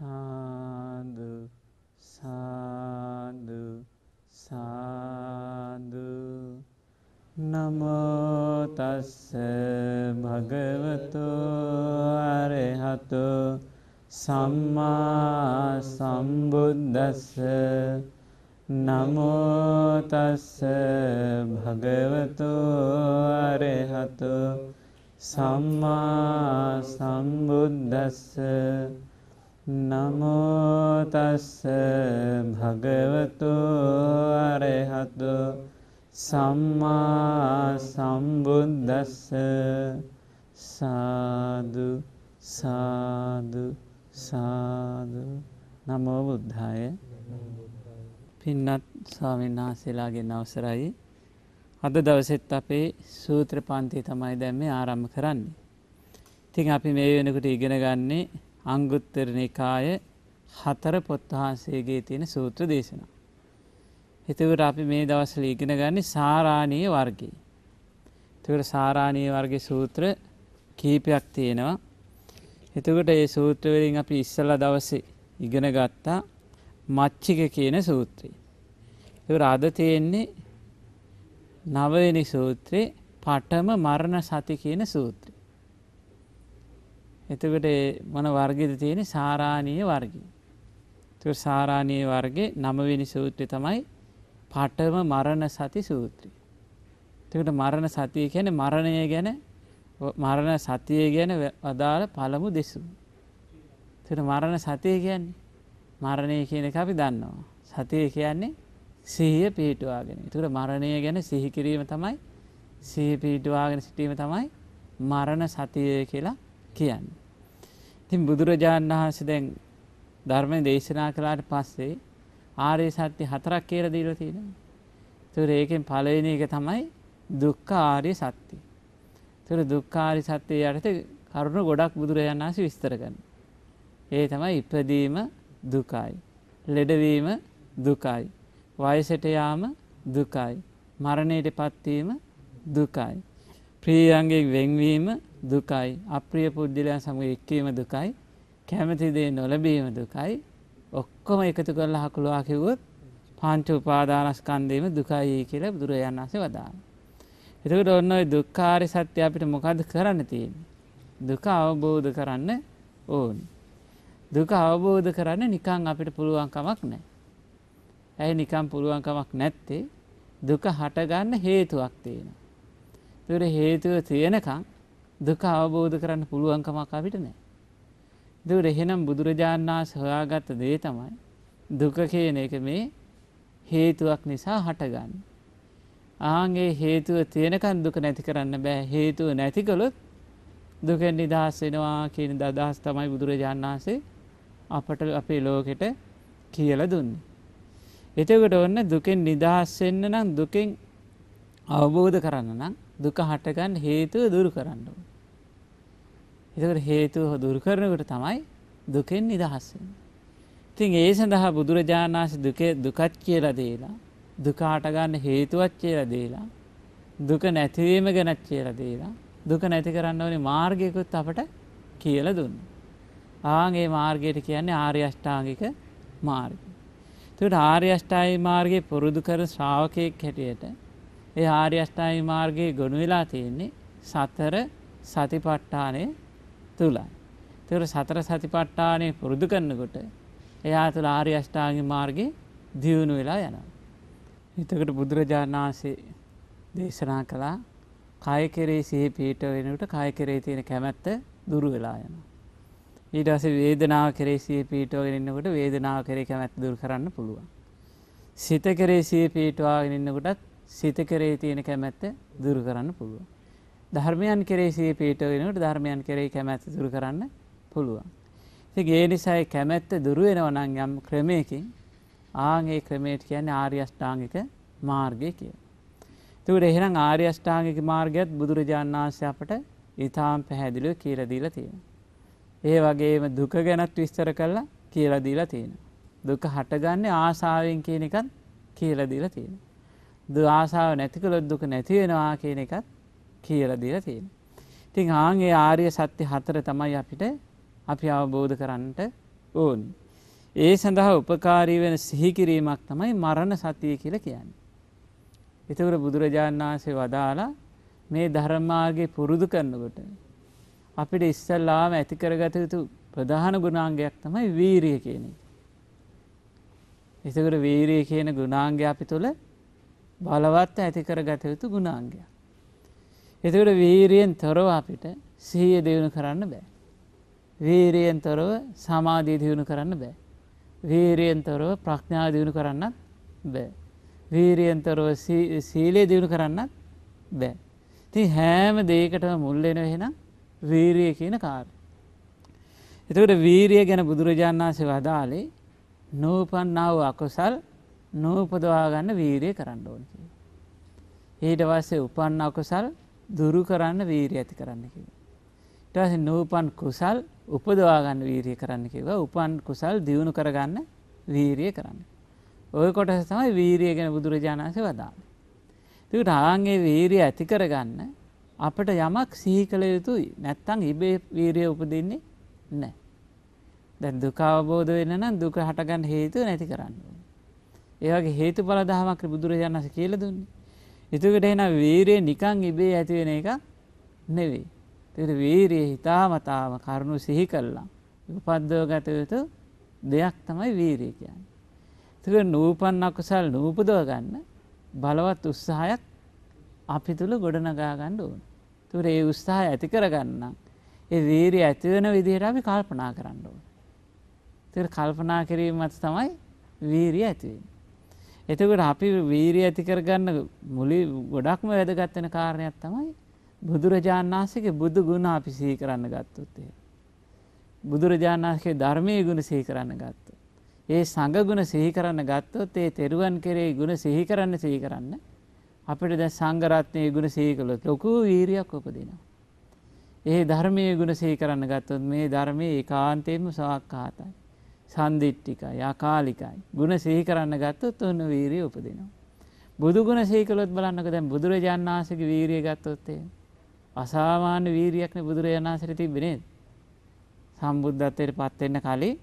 Sadhu, sadhu, sadhu. Namo tassa bhagavato arahato samma sambuddhassa. Namo tassa bhagavato arahato samma sambuddhassa. Namo tassa bhagavato arahato samma sambuddhassa. Sadhu, sadhu, sadhu. Namo buddhaya. Pinnat swamin wahanselage navasarai. Ada dawaseth ape sutra panthi thamai dan me arambha karanne. Ithin api me wenakota igena ganne Anguttara Nikaya හතර පොත් වහන්සේගේ තියෙන සූත්‍ර දේශනා. එතකොට අපි මේ දවස්වල ඉගෙන ගන්නේ සාරාණීය වර්ගය. එතකොට සාරාණීය වර්ගයේ සූත්‍ර කීපයක් තියෙනවා. එතකොට මේ සූත්‍ර වලින් අපි ඉස්සලා දවසේ ඉගෙන ගත්තා මච්චික කියන සූත්‍රය. එතකොට අද තියෙන්නේ 9 වෙනි සූත්‍රේ පඨම මරණ සති කියන සූත්‍රය. එතකොට මොන වර්ගෙද තියෙන්නේ? සාරාණීය වර්ගය. එතකොට සාරාණීය වර්ගයේ 9 වෙනි සූත්‍රය තමයි පඨම මරණ සති සූත්‍රය. එතකොට මරණ සතිය කියන්නේ මරණය ගැන, මරණ සතිය ගැන අදාළ පළමු දෙසුම. එතකොට මරණ සතිය කියන්නේ මරණය කියන එක අපි දන්නවා. සතිය කියන්නේ සිහිය පිහිටුවාගෙන. එතකොට මරණය ගැන සිහි කිරීම තමයි, සිහිය පිහිටුවාගෙන සිටීම තමයි මරණ සතිය කියලා කියන්නේ. ඉතින් බුදුරජාණන් වහන්සේ දැන් ධර්මයේ දේශනා කළාට පස්සේ ආර්ය සත්‍ය 4ක් කියලා දීලා තියෙනවා. ඒතර ඒකෙන් පළවෙනි එක තමයි දුක්ඛ ආර්ය සත්‍ය. ඒතර දුක්ඛ ආර්ය සත්‍ය යටතේ කරුණු ගොඩක් බුදුරජාණන් වහන්සේ විස්තර කරනවා. ඒ තමයි ඉපදීම දුකයි, ලෙඩවීම දුකයි, වයසට යාම දුකයි, මරණයටපත් වීම දුකයි, ප්‍රියයන්ගෙන් වෙන්වීම දුකයි, අප්‍රිය පුද්ගලයන් සමග එක්වීම දුකයි, කැමති දේ නොලැබීම දුකයි. ඔක්කොම එකතු කරලා හකුලවා කිව්වොත් පංච උපාදානස්කන්ධයම දුකයි කියලා බුදුරජාණන් වහන්සේ වදාළා. එතකොට ඔන්න ඔය දුක්ඛාරය සත්‍ය අපිට මොකද්ද කරන්න තියෙන්නේ? දුක අවබෝධ කරන්න ඕනේ. දුක අවබෝධ කරන්න නිකන් අපිට පුළුවන් කමක් නැහැ. ඇයි නිකන් පුළුවන් කමක් නැත්තේ? දුක හටගන්න හේතුවක් තියෙනවා. ඒතර හේතුව තියෙනකන් දුක අවබෝධ කරන්න පුළුවන් කමක් අපිට නැහැ. ඒතර එහෙනම් බුදුරජාණන් වහන්සේ හොයාගත්ත දේ තමයි දුක කියන එක මේ හේතුවක් නිසා හටගන්නේ. ආන්ගේ හේතුව තියෙනකන් දුක නැති කරන්න බෑ. හේතුව නැති කළොත් දුකෙන් නිදහස් වෙනවා කියන අදහස තමයි බුදුරජාණන් වහන්සේ අපට අපේ ලෝකෙට කියලා දුන්නේ. එතකොට ඔන්න දුකෙන් නිදහස් වෙන්න නම්, දුකෙන් අවබෝධ කරන්න නම් දුක හටගන්න හේතුව දුරු කරන්න ඕනේ. ඒකට හේතුව දුරු කරනකොට තමයි දුකෙන් නිදහස් වෙන්නේ. ඉතින් ඒ සඳහා බුදුරජාණන් වහන්සේ දුකත් කියලා දීලා, දුක හටගන්න හේතුවක් කියලා දීලා, දුක නැතිවීම ගැනත් කියලා දීලා, දුක නැති කරන්න ඕනේ මාර්ගයකුත් අපට කියලා දුන්නා. ආන් ඒ මාර්ගයට කියන්නේ ආර්ය අෂ්ටාංගික මාර්ගය. ඒකට ආර්ය අෂ්ටාංගික මාර්ගයේ පුරුදු කර ශ්‍රාවකෙක් හැටියට ඒ ආර්ය අෂ්ටාංගික මාර්ගයේ ගොනු වෙලා තියෙන්නේ සතර සතිපට්ඨානය තුලයි. ඒතර සතර සතිපට්ඨානය පුරුදු කරනකොට එයා තුල ආර්ය අෂ්ටාංගික මාර්ගයේ දියුණු වෙලා යනවා. එතකොට බුදුරජාණන් වහන්සේ දේශනා කළා කය කෙරෙහි සිහි පිහිට වෙනකොට කය කෙරෙහි තියෙන කැමැත්ත දුරු වෙලා යනවා. ඊට පස්සේ වේදනාව කෙරෙහි සිහි පිහිටවගෙන ඉන්නකොට වේදනාව කෙරෙහි කැමැත්ත දුරු කරන්න පුළුවන්. සිත කෙරෙහි සිහි පිහිටවගෙන ඉන්නකොටත් සිත කෙරෙහි තියෙන කැමැත්ත දුරු කරන්න පුළුවන්. ධර්මයන් කෙරෙහි සිහි පිහිටවගෙනකොට ධර්මයන් කෙරෙහි කැමැත්ත දුරු කරන්න පුළුවන්. ඉතින් ඒ නිසා කැමැත්ත දුරු වෙනවා නම් යම් ක්‍රමයකින්, ආන් ඒ ක්‍රමයට කියන්නේ ආර්ය අෂ්ටාංගික මාර්ගය කියලා. ඒකට එහෙනම් ආර්ය අෂ්ටාංගික මාර්ගයත් බුදුරජාණන් වහන්සේ අපට ඊටාම් පැහැදිලිව කියලා දීලා තියෙනවා. ඒ වගේම දුක ගැනත් විස්තර කරලා කියලා දීලා තියෙනවා. දුක හටගන්නේ ආසාවෙන් කියන එකත් කියලා දීලා තියෙනවා. ආසාව නැති කළොත් දුක නැති වෙනවා කියන එකත් කියලා දීලා තියෙනවා. ඉතින් ආන් ඒ ආර්ය සත්‍ය හතර තමයි අපිට අපි අවබෝධ කරන්නට ඕනේ. ඒ සඳහා උපකාරී වෙන සිහි කිරීමක් තමයි මරණ සතිය කියලා කියන්නේ. ඒතකොට බුදුරජාණන් වහන්සේ වදාලා මේ ධර්මාර්ගයේ පුරුදු කරනකොට අපිට ඉස්සල්ලාම ඇති කරගත යුතු ප්‍රධාන ගුණාංගයක් තමයි වීරිය කියන එක. ඒතකොට වීරිය කියන ගුණාංගය අපි තුළ බලවත් ඇති කරගත යුතු ගුණාංගයක්. ඒතකොට වීරියෙන් තොරව අපිට සිහිය දියුණු කරන්න බෑ. වීරියෙන් තොරව සමාධිය දියුණු කරන්න බෑ. වීරියෙන් තොරව ප්‍රඥාව දියුණු කරන්නත් බෑ. වීරියෙන් තොරව සීලය දියුණු කරන්නත් බෑ. ඉතින් හැම දෙයකටම මුල් වෙනවා එහෙනම් වීරිය කියන කාර්යය. එතකොට වීරිය ගැන බුදුරජාණන් වහන්සේ වදාළේ නූපන්නා වූ අකුසල් නූපදවා ගන්න වීරිය කරන්න ඕනේ කියලා. ඊට පස්සේ උපන් අකුසල් දුරු කරන්න වීරිය ඇති කරන්න කිව්වා. ඊට පස්සේ නූපන් කුසල් උපදවා ගන්න වීරිය කරන්න කිව්වා. උපන් කුසල් දියුණු කරගන්න වීරිය කරන්න. ওই කොටස තමයි වීරිය ගැන බුදුරජාණන් වහන්සේ වදාළේ. ඒකට ආන්ගේ වීරිය ඇති කරගන්න අපට යමක් සිහි කළ යුතුයි. නැත්තම් ඉබේ වීරිය උපදින්නේ නැහැ. දැන් දුක අවබෝධ වෙන්න නම් දුක හටගන්න හේතුව නැති කරන්න ඕනේ. ඒ වගේ හේතුඵල ධමයක් බුදුරජාණන් වහන්සේ කියලා දුන්නේ. ඒකට එහෙනම් වීරිය නිකන් ඉබේ ඇති වෙන එක නෙවෙයි. ඒකට වීරිය හිතාමතාම කරුණු සිහි කළා උපද්දවගත යුතු දෙයක් තමයි වීරිය කියන්නේ. ඒකට නූපන් අකුසල් නූපදව ගන්න බලවත් උත්සාහයක් අපි තුල ගොඩනගා ගන්න ඕනේ. ඒකට ඒ උත්සාහය ඇති කරගන්න ඒ වීරිය ඇති වෙන විදිහට අපි කල්පනා කරන්න ඕනේ. ඒකට කල්පනා කිරීමත් තමයි වීරිය ඇති වෙන්නේ. එතකොට අපි වීරිය ඇති කරගන්න මුලින් ගොඩක්ම වැදගත් වෙන කාරණයක් තමයි බුදුරජාණන් වහන්සේගේ බුදු ගුණ අපි සිහි කරන්න ගත්තොත් එහෙම. බුදුරජාණන් වහන්සේගේ ධර්මයේ ගුණ සිහි කරන්න ගත්තොත්. ඒ සංඝ ගුණ සිහි කරන්න ගත්තොත් ඒ තෙරුවන් කෙරෙහි ගුණ සිහි කරන්න අපිට දැන් සංඝ රත්නයේ ගුණ සිහි කළොත් ලොකු වීරියක් උපදිනවා. ඒ ධර්මයේ ගුණ සිහි කරන්න ගත්තොත් මේ ධර්මයේ ඒකාන්තයෙන්ම සාක්කාතයි. සම්දිට්ඨිකයි, අකාලිකයි. ගුණ සිහි කරන්න ගත්තොත් ඔන්න වීරිය උපදිනවා. බුදු ගුණ සිහි කළොත් බලන්නකෝ දැන් බුදුරජාණන් වහන්සේගේ වීරිය ගත්තොත් එහෙම. අසාමාන්‍ය වීරියක්නේ බුදුරජාණන් වහන්සේට තිබෙන්නේ නේද? සම්බුද්ධත්වයට පත් වෙන්න කලින්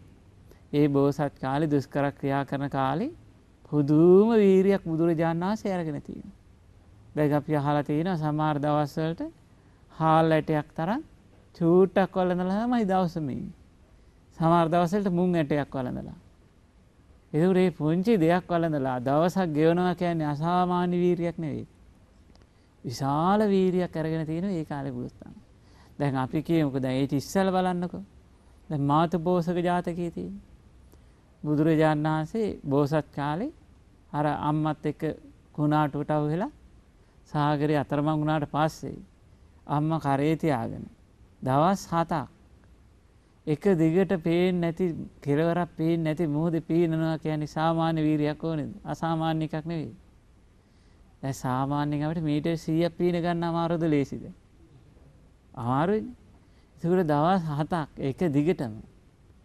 ඒ බෝසත් කාලේ දුෂ්කර ක්‍රියා කරන කාලේ පුදුම වීරියක් බුදුරජාණන් වහන්සේ අරගෙන තියෙනවා. දැන් අපි අහලා තියෙනවා සමහර දවස් වලට හාල් ඇටයක් තරම් චූටක් වළඳලා තමයි දවසම ඉන්නේ. සමහර දවස් වලට මුං ඇටයක් වළඳලා. ඒක උරේ පුංචි දෙයක් වළඳලා දවසක් ගෙවනවා කියන්නේ අසාමාන්‍ය වීරියක් නෙවෙයි. විශාල වීරියක් අරගෙන තියෙනවා මේ කාලේ බුදුස්තන්. දැන් අපි කියමුකෝ දැන් ඒ ඉස්සල බලන්නකෝ. දැන් මාතබෝසක ජාතකයේ තියෙන බුදුරජාණන් වහන්සේ බෝසත් කාලේ අර අම්මත් එක්ක කුණාටුවට අවුහෙලා සාගරේ අතරමං වුණාට පස්සේ අම්මා කරේ තියාගෙන දවස් 7ක් එක දිගට පේන්නේ නැති කෙලවරක් පේන්නේ නැති මොහොතේ පේනනවා කියන්නේ සාමාන්‍ය වීරියක් ඕනේද? අසාමාන්‍ය එකක් නෙවෙයි. දැන් සාමාන්‍යයෙන් අපිට මීටර් 100ක් පේන ගන්න අමාරුද ලේසිද? අමාරුයි. ඒකට දවස් 7ක් එක දිගටම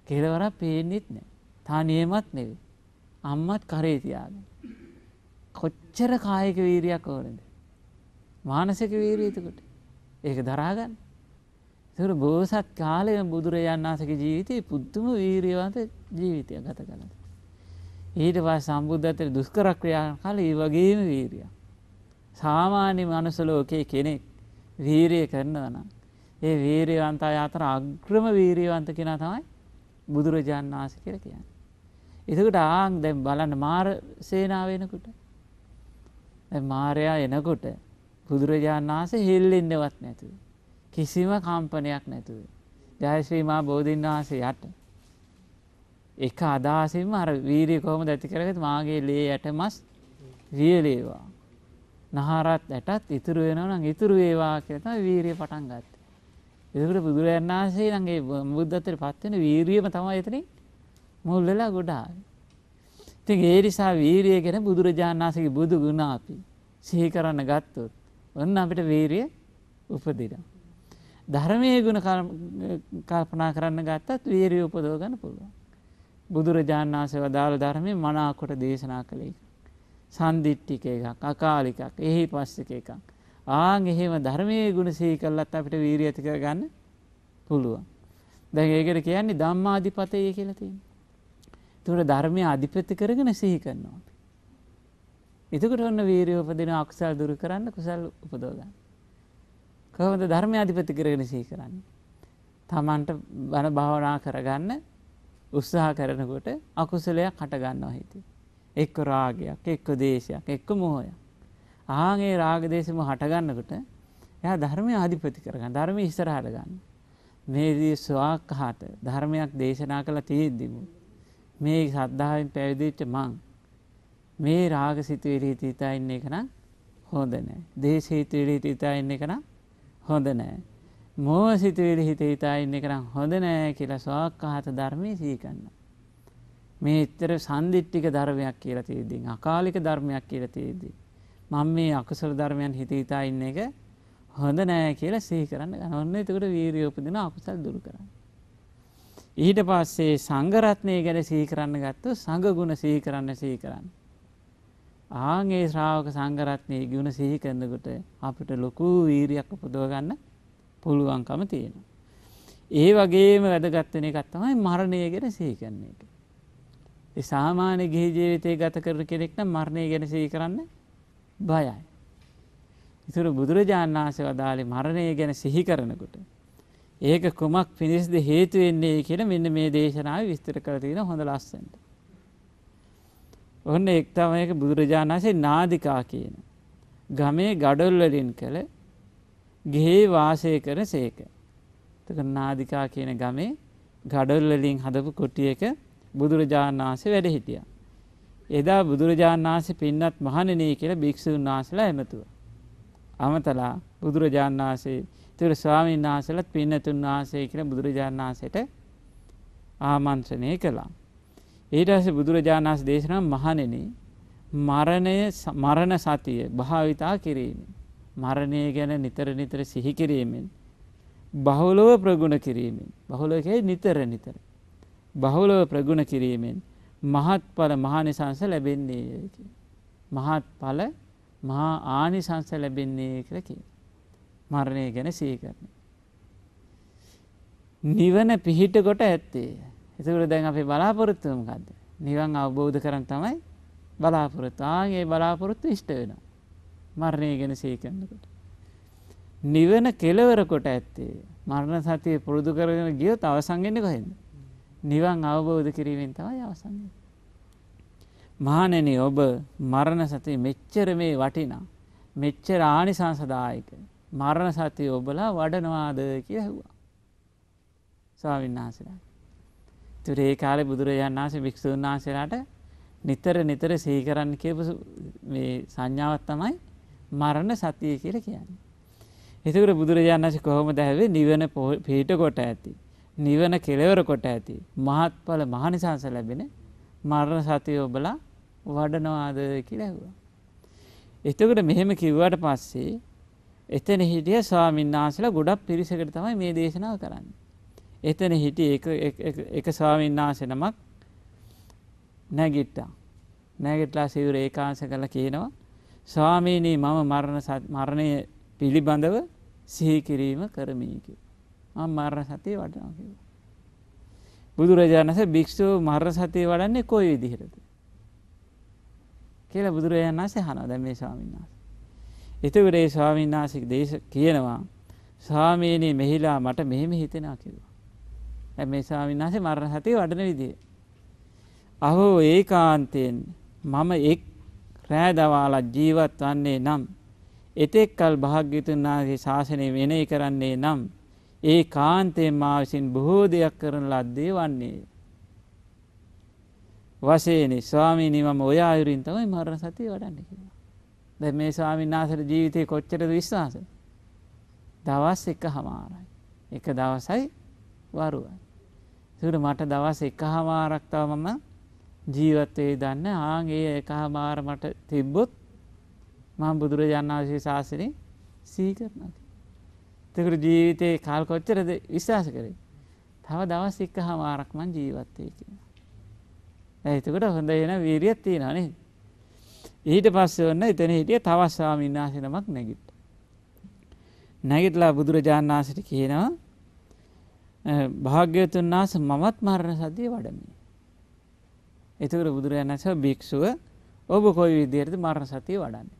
කෙලවරක් පේන්නේත් නැහැ. තානියෙමත් නෙවෙයි. අම්මත් කරේ තියාගෙන කොච්චර කායික වීරියක් ඕනද? මානසික වීරිය එතකොට. ඒක දරා ගන්න. ඒතර බෝසත් කාලයේ බුදුරජාණන් වහන්සේගේ ජීවිතේ පුදුම වීරියවන්ත ජීවිතයක් ගත කළා. ඊට පස්සේ සම්බුද්ධත්වයට දුෂ්කර ක්‍රියා කරන කාලේ ඒ වගේම වීරියක්. සාමාන්‍ය මනුස්ස ලෝකයේ කෙනෙක් වීරිය කරනවා නම් ඒ වීරියවන්ත අය අතර අග්‍රම වීරියවන්ත කෙනා තමයි බුදුරජාණන් වහන්සේ කියලා කියන්නේ. එතකොට ආන් දැන් බලන්න මාර සේනාව එනකොට දැන් මාරයා එනකොට බුදුරජාණන් වහන්සේ හෙල්ලෙන්නවත් නැතුව කිසිම කම්පනයක් නැතුව ජයශ්‍රී මහා බෝධීන් වහන්සේ යට එක අදහසින්ම අර වීරිය කොහොමද ඇති කරගත්තේ? මාගේ ලේ යටමස් වියලේවා නහරත් ඇටත් ඉතුරු වෙනවා නම් ඉතුරු වේවා කියලා තමයි වීරිය පටන් ගත්තේ. ඒකට බුදුරජාණන් වහන්සේ නම් ඒ බුද්ධත්වයට පත් වෙන වීරියම තමයි එතනින් මුල් වෙලා ගොඩ ආවේ. ඉතින් ඒ නිසා වීරිය ගැන බුදුරජාණන් වහන්සේගේ බුදු ගුණ අපි සිහි කරන්න ගත්තොත් ඔන්න අපිට වීරිය උපදිනවා. ධර්මයේ ගුණ කල්පනා කරන්න ගත්තත් වීරිය උපදව ගන්න පුළුවන්. බුදුරජාණන් වහන්සේ වදාළ ධර්මයේ මනාකොට දේශනා කළේ සම්දිට්ඨික එකක්, අකාලිකක්, එහිපස්සක එකක්. ආන් එහෙම ධර්මයේ ගුණ සිහි කළත් අපිට වීරිය ඇති කරගන්න පුළුවන්. දැන් ඒකට කියන්නේ ධම්මාධිපතය කියලා තියෙනවා. ඒතකොට ධර්මයේ අධිපති කරගෙන සිහි කරනවා. එතකොට ඔන්න වීරිය උපදින, අකුසල් දුරු කරන්න, කුසල් උපදව ගන්න. කොහොමද ධර්මය අධිපති කරගෙන සිහි කරන්නේ? තමන්ට බණ භාවනා කරගන්න උත්සාහ කරනකොට අකුසලයක් හට ගන්නවා හිතේ. එක්ක රාගයක්, එක්ක දේශයක්, එක්ක මොහයක්. ආන් ඒ රාග දේශෙම හට ගන්නකොට එයා ධර්මය අධිපති කරගන්න, ධර්මයේ ඉස්සරහට ගන්න. මේදී සවාක්හත ධර්මයක් දේශනා කළා තියෙද්දිම මේ ශ්‍රද්ධාවෙන් පැවිදිච්ච මං මේ රාග සිතුවිලි හිතා ඉන්න එක නම් හොඳ නැහැ. දේශ හිතුවිලි හිතා ඉන්න එක නම් හොඳ නෑ. මෝහ සිතුවිලි හිතේ හිතා ඉන්න එක නම් හොඳ නෑ කියලා සවාක්ඛාත ධර්මයේ සිහි කරනවා. මේතර සම්දිට්ඨික ධර්මයක් කියලා තියෙද්දී, අකාලික ධර්මයක් කියලා තියෙද්දී මම මේ අකුසල ධර්මයන් හිතේ හිතා ඉන්න එක හොඳ නෑ කියලා සිහි කරන්න ගන්න. ඔන්න එතකොට වීරිය උපදින, අකුසල් දුරු කරන්න. ඊට පස්සේ සංඝ රත්නය ගැන සිහි කරන්න ගත්තොත් සංඝ ගුණ සිහි කරන්න ආන් ඒ ශ්‍රාවක සංඝ රත්නයේ ගුණ සිහි කරනකොට අපිට ලොකු වීරියක් උපදව ගන්න පුළුවන්කම තියෙනවා. ඒ වගේම වැදගත් වෙන එකක් තමයි මරණය ගැන සිහි කරන එක. ඒ සාමාන්‍ය ගිහි ජීවිතය ගත කරන කෙනෙක් නම් මරණය ගැන සිහි කරන්න බයයි. ඒතර බුදුරජාණන් වහන්සේ වදාළේ මරණය ගැන සිහි කරනකොට ඒක කුමක් පිණිසද හේතු වෙන්නේ කියලා මෙන්න මේ දේශනාවේ විස්තර කරලා තියෙන හොඳ ලස්සනට. ඔන්න එක් තමයි ඒක බුදුරජාණන් වහන්සේ නාදිකා කියන ගමේ ගඩොල් වලින් කළ ගෙහි වාසය කරන සේක. එතකොට නාදිකා කියන ගමේ ගඩොල් වලින් හදපු කුටියක බුදුරජාණන් වහන්සේ වැඩ හිටියා. එදා බුදුරජාණන් වහන්සේ පින්වත් මහණෙනි කියලා භික්ෂුන් වහන්සේලා එමතුවා. අමතලා බුදුරජාණන් වහන්සේ ඊට ස්වාමීන් වහන්සේලාත් පින්තුන් වහන්සේ කියලා බුදුරජාණන් වහන්සේට ආමන්ත්‍රණය කළා. ඊට පස්සේ බුදුරජාණන් වහන්සේ දේශනා මහණෙනි මරණ සතිය භාවිතා කිරීම, මරණය ගැන නිතර සිහි කිරීමෙන් බහුලව ප්‍රගුණ කිරීමෙන්, බහුලව කියන්නේ නිතර බහුලව ප්‍රගුණ කිරීමෙන් මහත්ඵල මහානිසංස ලැබෙන්නේ කියලා. මහත්ඵල මහා ආනිසංස ලැබෙන්නේ කියලා කියනවා. මරණය ගැන සිහි කරන්නේ නිවන පිහිට කොට ඇත්තේ. ඒකට දැන් අපි බලාපොරොත්තු මොකද්ද? නිවන් අවබෝධ කරන් තමයි බලාපොරොත්තු. ආගේ බලාපොරොත්තු ඉෂ්ට වෙනවා මරණය ගැන සිහි කරනකොට. නිවන කෙලවර කොට ඇත්තේ මරණ සතිය පුරුදු කරගෙන ගියොත් අවසන් වෙන්නේ කොහෙන්ද? නිවන් අවබෝධ කිරීමෙන් තමයි අවසන් වෙන්නේ. මහණෙනි ඔබ මරණ සතිය මෙච්චර මේ වටිනා, මෙච්චර ආනිසංසදායක මරණ සතිය ඔබලා වඩනවාද කියලා ඇහුවා ස්වාමීන් වහන්සේලා. ඒ කාලේ බුදුරජාණන් වහන්සේ භික්ෂුන් වහන්සේලාට නිතර සිහි කරන්න කියපු මේ සංඥාවක් තමයි මරණ සතිය කියලා කියන්නේ. ඒකට බුදුරජාණන් වහන්සේ කොහොමද හැවේ නිවන පිහිට කොට ඇති, නිවන කෙලවර කොට ඇති, මහත්ඵල මහානිසංස ලැබෙන මරණ සතිය ඔබලා වඩනවාද කියලා ඇහුවා. ඒකට මෙහෙම කිව්වට පස්සේ එතන හිටිය ස්වාමීන් වහන්සේලා ගොඩක් පිරිසකට තමයි මේ දේශනාව කරන්නේ. එතන හිටිය එක ස්වාමීන් වහන්සේ නමක් නැගිටලා සිවුර ඒකාංශ කරලා කියනවා ස්වාමීනි මම මරණය පිළිබඳව සිහි කිරීම කරමි කියලා. මම මරණ සතිය වඩනවා කියලා. බුදුරජාණන් වහන්සේ භික්ෂුව මරණ සතිය වඩන්නේ කොයි විදිහටද කියලා බුදුරජාණන් වහන්සේ අහනවා දැන් මේ ස්වාමීන් වහන්සේ. ඒතකොට ඒ ස්වාමීන් වහන්සේ කියනවා ස්වාමීනි මෙහිලා මට මෙහෙම හිතෙනවා කියලා. මේ ස්වාමීන් වහන්සේ මරණ සතිය වඩන විදිය. අහෝ ඒකාන්තයෙන් මම එක් රෑ දවාලා ජීවත් වන්නේ නම්, එතෙක්කල් භාග්‍යවතුන් වහන්සේගේ ශාසනය මෙනෙහි කරන්නේ නම්, ඒකාන්තයෙන් මා විසින් බොහෝ දෙයක් කරන ලද්දේ වන්නේ. වශයෙන්ි ස්වාමීනි මම ඔය ආයුරින් තමයි මරණ සතිය වඩන්නේ කියලා. දැන් මේ ස්වාමීන් වහන්සේගේ ජීවිතේ කොච්චරද විශ්වාස? දවස් එකමාරයි. එක දවසයි වරුවයි. ඒකට මට දවස් එකමාරක් තව මම ජීවත් වෙයි දන්න. ආන් ඒ එකමාර මට තිබ්බොත් මම බුදුරජාණන් වහන්සේ ශාසනය සිහි කරනවා. තේකර ජීවිතේ කාල කොච්චරද විශ්වාස කරේ? තව දවස් එකමාරක් මං ජීවත් වෙයි කියලා. දැන් එතකොට හොඳ එන වීරියක් තියෙනවා නේද? ඊට පස්සේ වන්න එතන හිටිය තවත් ස්වාමීන් වහන්සේ නමක් නැගිට්ටා. නැගිටලා බුදුරජාණන් වහන්සේට කියනවා භාග්‍යවතුන් වහන්සේ මමත් මරණ සතිය වඩමි. එතකොට බුදුරජාණන් වහන්සේ භික්ෂුව ඔබ කොයි විදිහටද මරණ සතිය වඩන්නේ?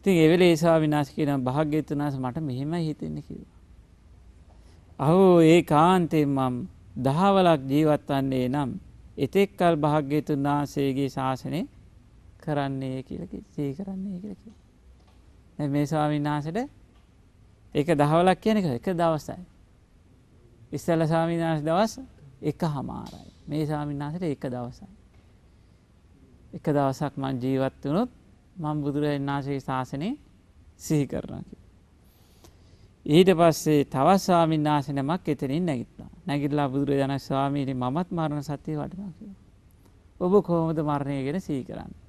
ඉතින් ඒ වෙලේ ස්වාමීන් වහන්සේ කියනවා භාග්‍යවතුන් වහන්සේ මට මෙහෙමයි හිතෙන්නේ කිව්වා. අහෝ ඒකාන්තයෙන් මම දහවලක් ජීවත් වන්නේ නම් එතෙක්කල් භාග්‍යවතුන් වහන්සේගේ ශාසනය කරන්නේ කියලා කිසි කරන්නේ කියලා කිව්වා. දැන් මේ ස්වාමීන් වහන්සේට ඒක දහවලක් කියන්නේ කොහේ? එක දවසයි. ඉස්සෙල්ලා ස්වාමීන් වහන්සේ දවස් එකමාරයි. මේ ස්වාමීන් වහන්සේට එක දවසයි. එක දවසක් මං ජීවත් වුණොත් මම බුදුරජාණන් වහන්සේගේ ශාසනය සිහි කරනවා කියලා. ඊට පස්සේ තවත් ස්වාමීන් වහන්සේ නමක් එතනින් නැගිට්ටා. නැගිටලා බුදුරජාණන් ස්වාමීනි මමත් මරණ සතිය වඩනවා කියලා. ඔබ කොහොමද මරණය ගැන සිහි කරන්නේ?